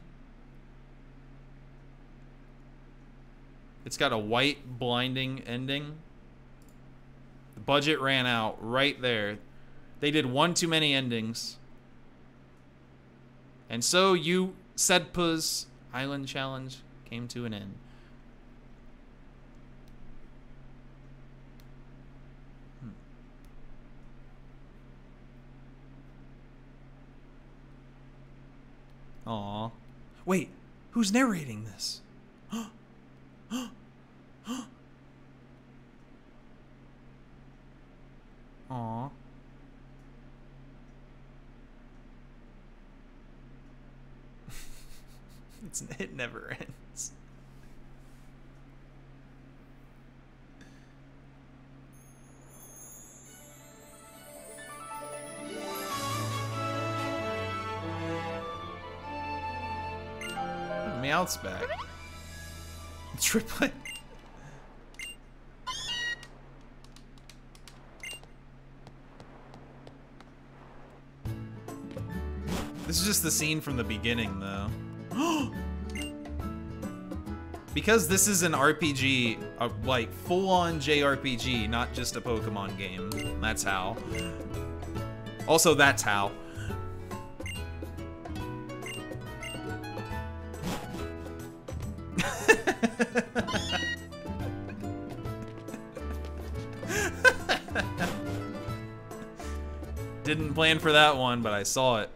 It's got a white blinding ending. The budget ran out right there. They did one too many endings. And so you Sedpa's Island Challenge came to an end. Aw. Wait, who's narrating this? Aw. It never ends. Meowth's back. Triplet. This is just the scene from the beginning, though. Because this is an RPG, a, like, full-on JRPG, not just a Pokemon game. That's how. Also, that's how. Didn't plan for that one, but I saw it.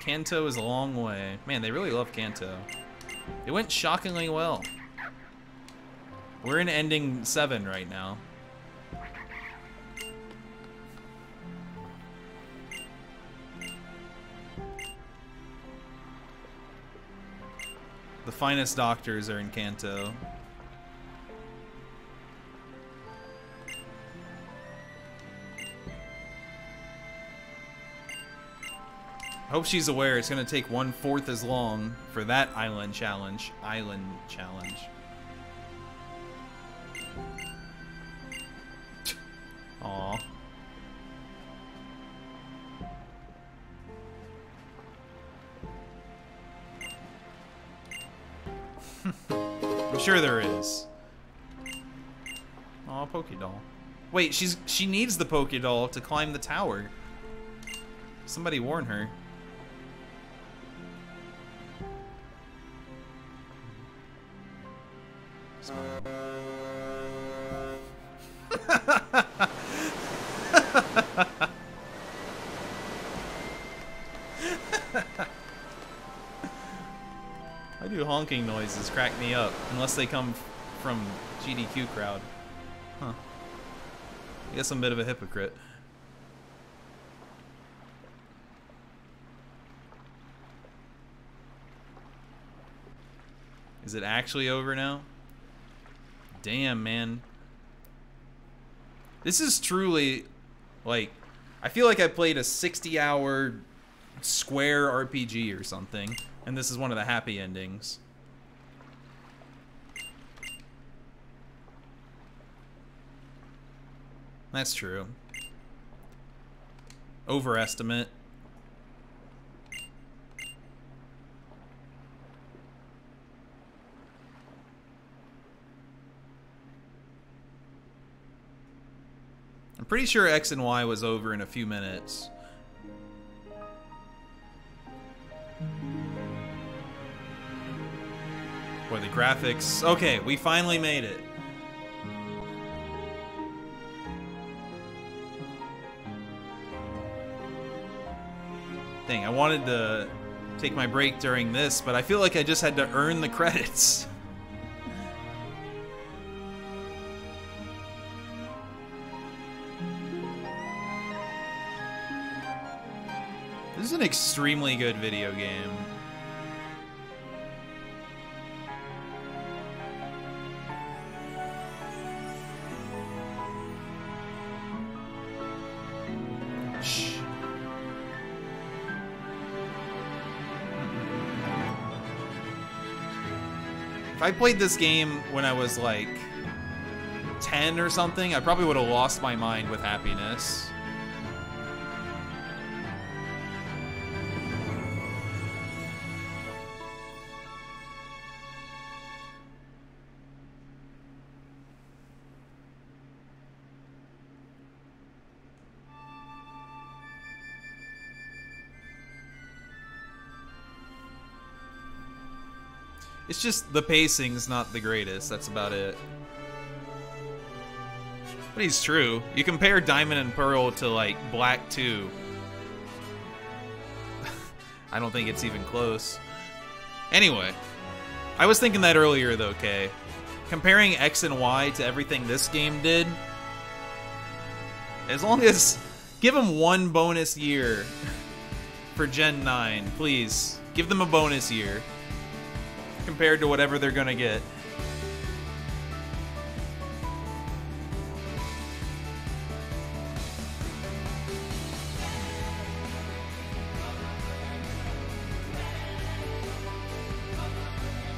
Kanto is a long way. Man, they really love Kanto. It went shockingly well. We're in ending 7 right now. The finest doctors are in Kanto. Hope she's aware it's gonna take 1/4 as long for that island challenge. Island challenge. Aw. I'm sure there is. Aw, Pokédoll. Wait, she needs the Pokédoll to climb the tower. Somebody warn her. I do honking noises, crack me up, unless they come from GDQ crowd. Huh. I guess I'm a bit of a hypocrite. Is it actually over now? Damn, man. This is truly, like, I feel like I played a 60-hour Square RPG or something, and this is one of the happy endings. That's true. Overestimate. I'm pretty sure X and Y was over in a few minutes. Boy, the graphics. Okay, we finally made it. Dang, I wanted to take my break during this, but I feel like I just had to earn the credits. This is an extremely good video game. If I played this game when I was like 10 or something, I probably would have lost my mind with happiness. It's just the pacing's not the greatest, that's about it. But he's true. You compare Diamond and Pearl to, like, Black 2. I don't think it's even close. Anyway, I was thinking that earlier, though, Kay. Comparing X and Y to everything this game did, as long as... Give them one bonus year for Gen 9, please. Give them a bonus year. Compared to whatever they're gonna get.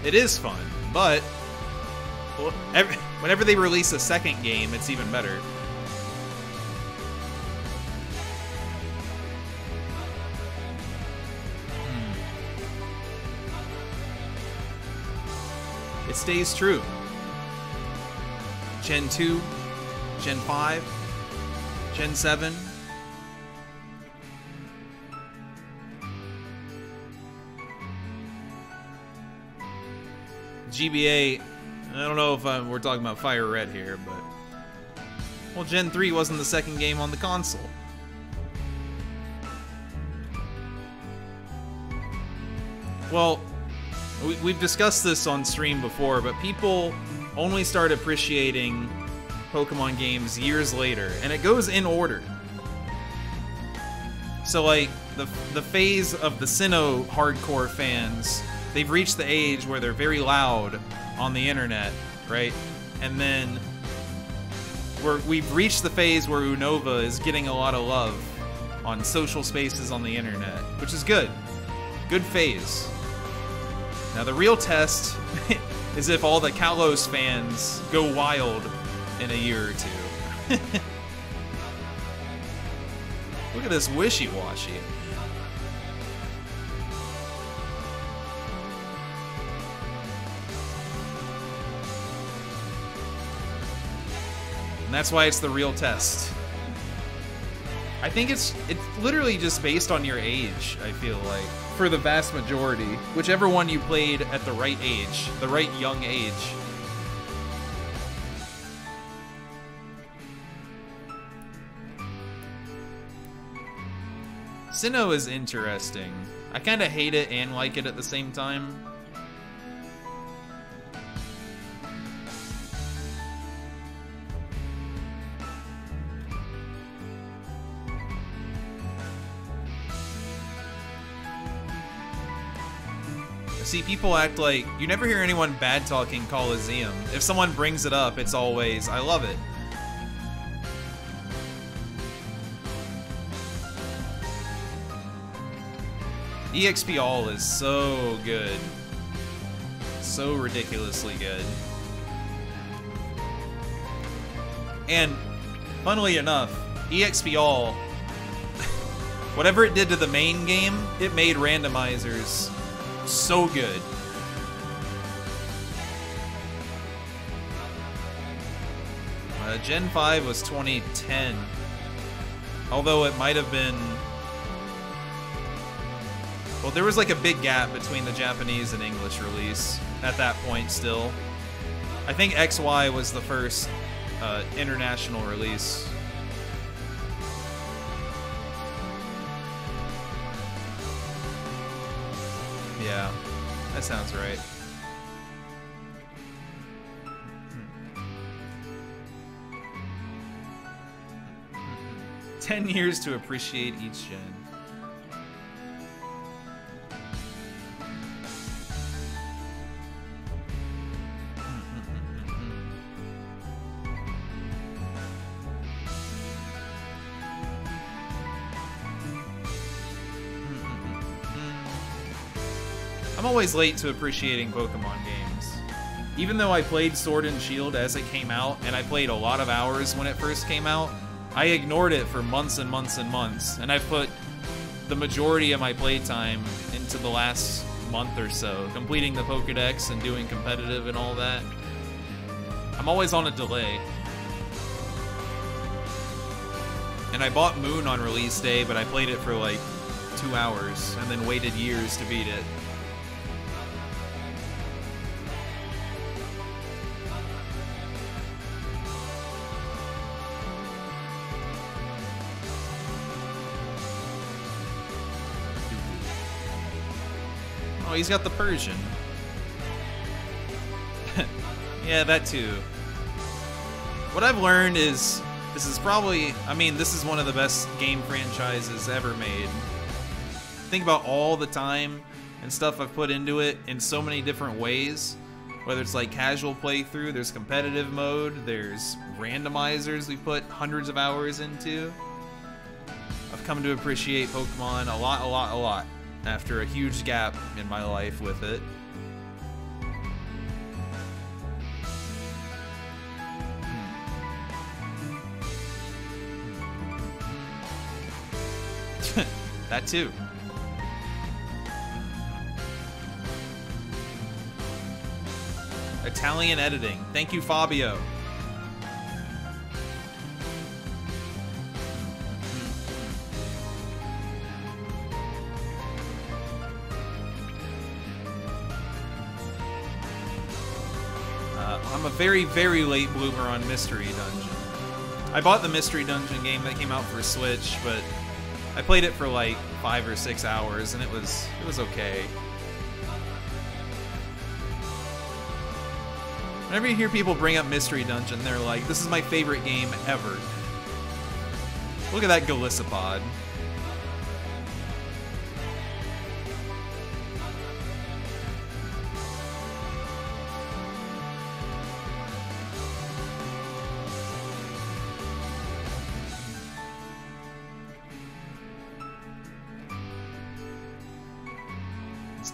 It is fun, but whenever they release a second game, it's even better. It stays true. Gen 2, Gen 5, Gen 7. GBA, I don't know if we're talking about Fire Red here, but... Well, Gen 3 wasn't the second game on the console. Well... We've discussed this on stream before, but people only start appreciating Pokemon games years later, and it goes in order. So, like, the phase of the Sinnoh hardcore fans, they've reached the age where they're very loud on the internet, right? And then we've reached the phase where Unova is getting a lot of love on social spaces on the internet, which is good. Good phase. Now, the real test is if all the Kalos fans go wild in a year or two. Look at this wishy-washy. And that's why it's the real test. I think it's literally just based on your age, I feel like. For the vast majority, whichever one you played at the right age, the right young age. Sinnoh is interesting. I kind of hate it and like it at the same time. See, people act like, you never hear anyone bad talking Coliseum. If someone brings it up, it's always, I love it. EXP all is so good. So ridiculously good. And funnily enough, EXP all, whatever it did to the main game, it made randomizers so good. Gen 5 was 2010. Although it might have been... Well, there was like a big gap between the Japanese and English release at that point still. I think XY was the first international release. Yeah, that sounds right. Hmm. 10 years to appreciate each gen. I'm always late to appreciating Pokemon games. Even though I played Sword and Shield as it came out, and I played a lot of hours when it first came out, I ignored it for months and months and months, and I put the majority of my playtime into the last month or so, completing the Pokedex and doing competitive and all that. I'm always on a delay. And I bought Moon on release day, but I played it for like 2 hours, and then waited years to beat it. Oh, he's got the Persian. Yeah, that too. What I've learned is, this is probably, I mean, this is one of the best game franchises ever made. Think about all the time and stuff I've put into it in so many different ways. Whether it's like casual playthrough, there's competitive mode, there's randomizers we've put hundreds of hours into. I've come to appreciate Pokemon a lot. After a huge gap in my life with it. That too. Italian editing. Thank you, Fabio. I'm a very, very late bloomer on Mystery Dungeon. I bought the Mystery Dungeon game that came out for Switch, but I played it for like 5 or 6 hours, and it was okay. Whenever you hear people bring up Mystery Dungeon, they're like, "This is my favorite game ever." Look at that Galissapod.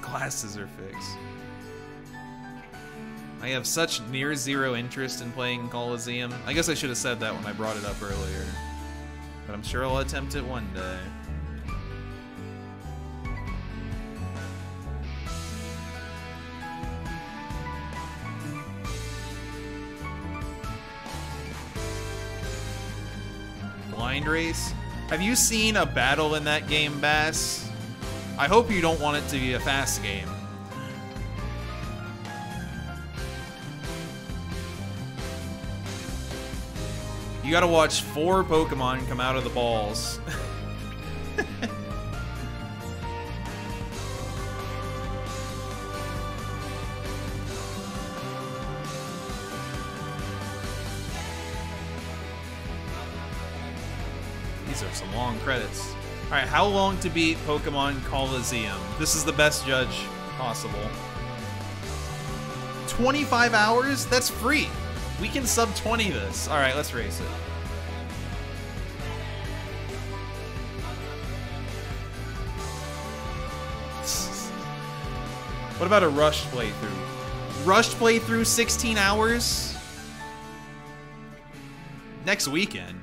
Glasses are fixed. I have such near-zero interest in playing Coliseum. I guess I should have said that when I brought it up earlier. But I'm sure I'll attempt it one day. Blind Race? Have you seen a battle in that game, Bass? I hope you don't want it to be a fast game. You gotta watch 4 Pokemon come out of the balls. These are some long credits. Alright, how long to beat Pokemon Coliseum? This is the best judge possible. 25 hours? That's free. We can sub 20 this. All right, let's race it. What about a rushed playthrough? Rushed playthrough, 16 hours? Next weekend.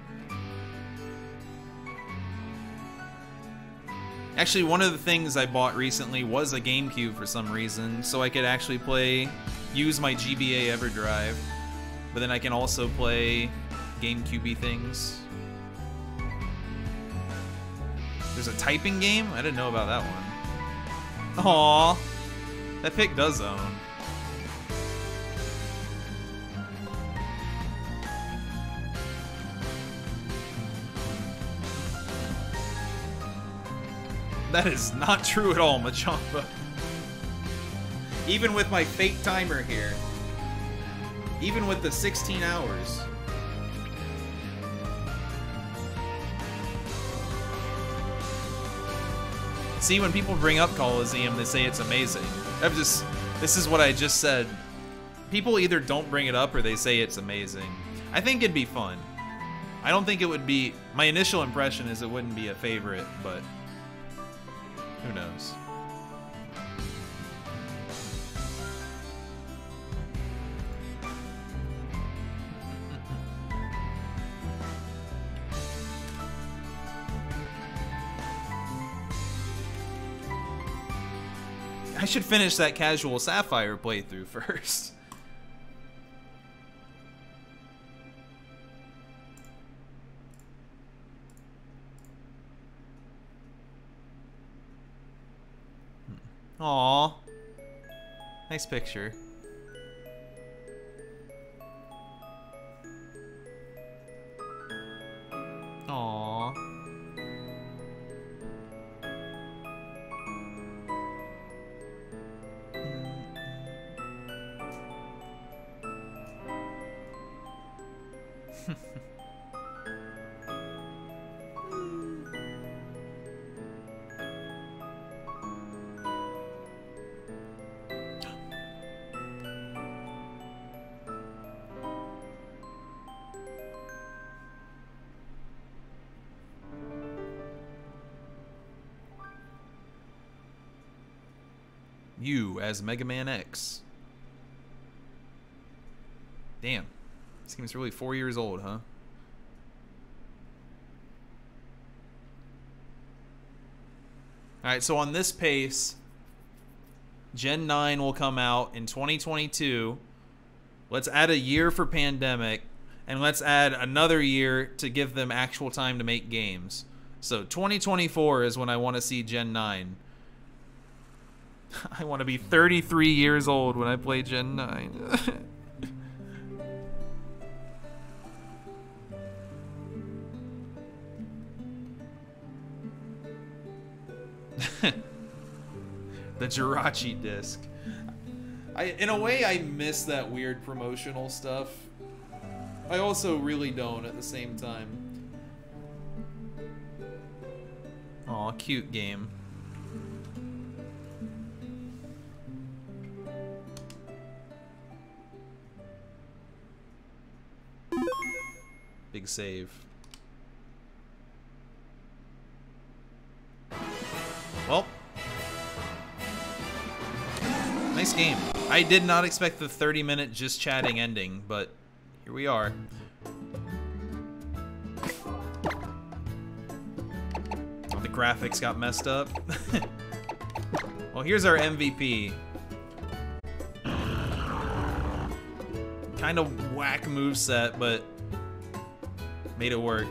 Actually, one of the things I bought recently was a GameCube for some reason, so I could actually play, use my GBA EverDrive, but then I can also play GameCube-y things. There's a typing game? I didn't know about that one. Aww. That pick does own. That is not true at all, Machampa. Even with my fake timer here. Even with the 16 hours. See, when people bring up Colosseum, they say it's amazing. This is what I just said. People either don't bring it up or they say it's amazing. I think it'd be fun. I don't think it would be, my initial impression is it wouldn't be a favorite, but who knows. I should finish that casual Sapphire playthrough first. Aww. Nice picture. Aww. You as Mega Man X. Damn. This game's really 4 years old, huh? Alright, so on this pace, Gen 9 will come out in 2022. Let's add a year for Pandemic, and let's add another year to give them actual time to make games. So 2024 is when I want to see Gen 9. I want to be 33 years old when I play Gen 9. The Jirachi disc. In a way, I miss that weird promotional stuff. I also really don't at the same time. Aw, cute game. Big save. Well, nice game. I did not expect the 30-minute just chatting ending, but here we are. The graphics got messed up. Well, here's our MVP. Kind of whack moveset, but made it work.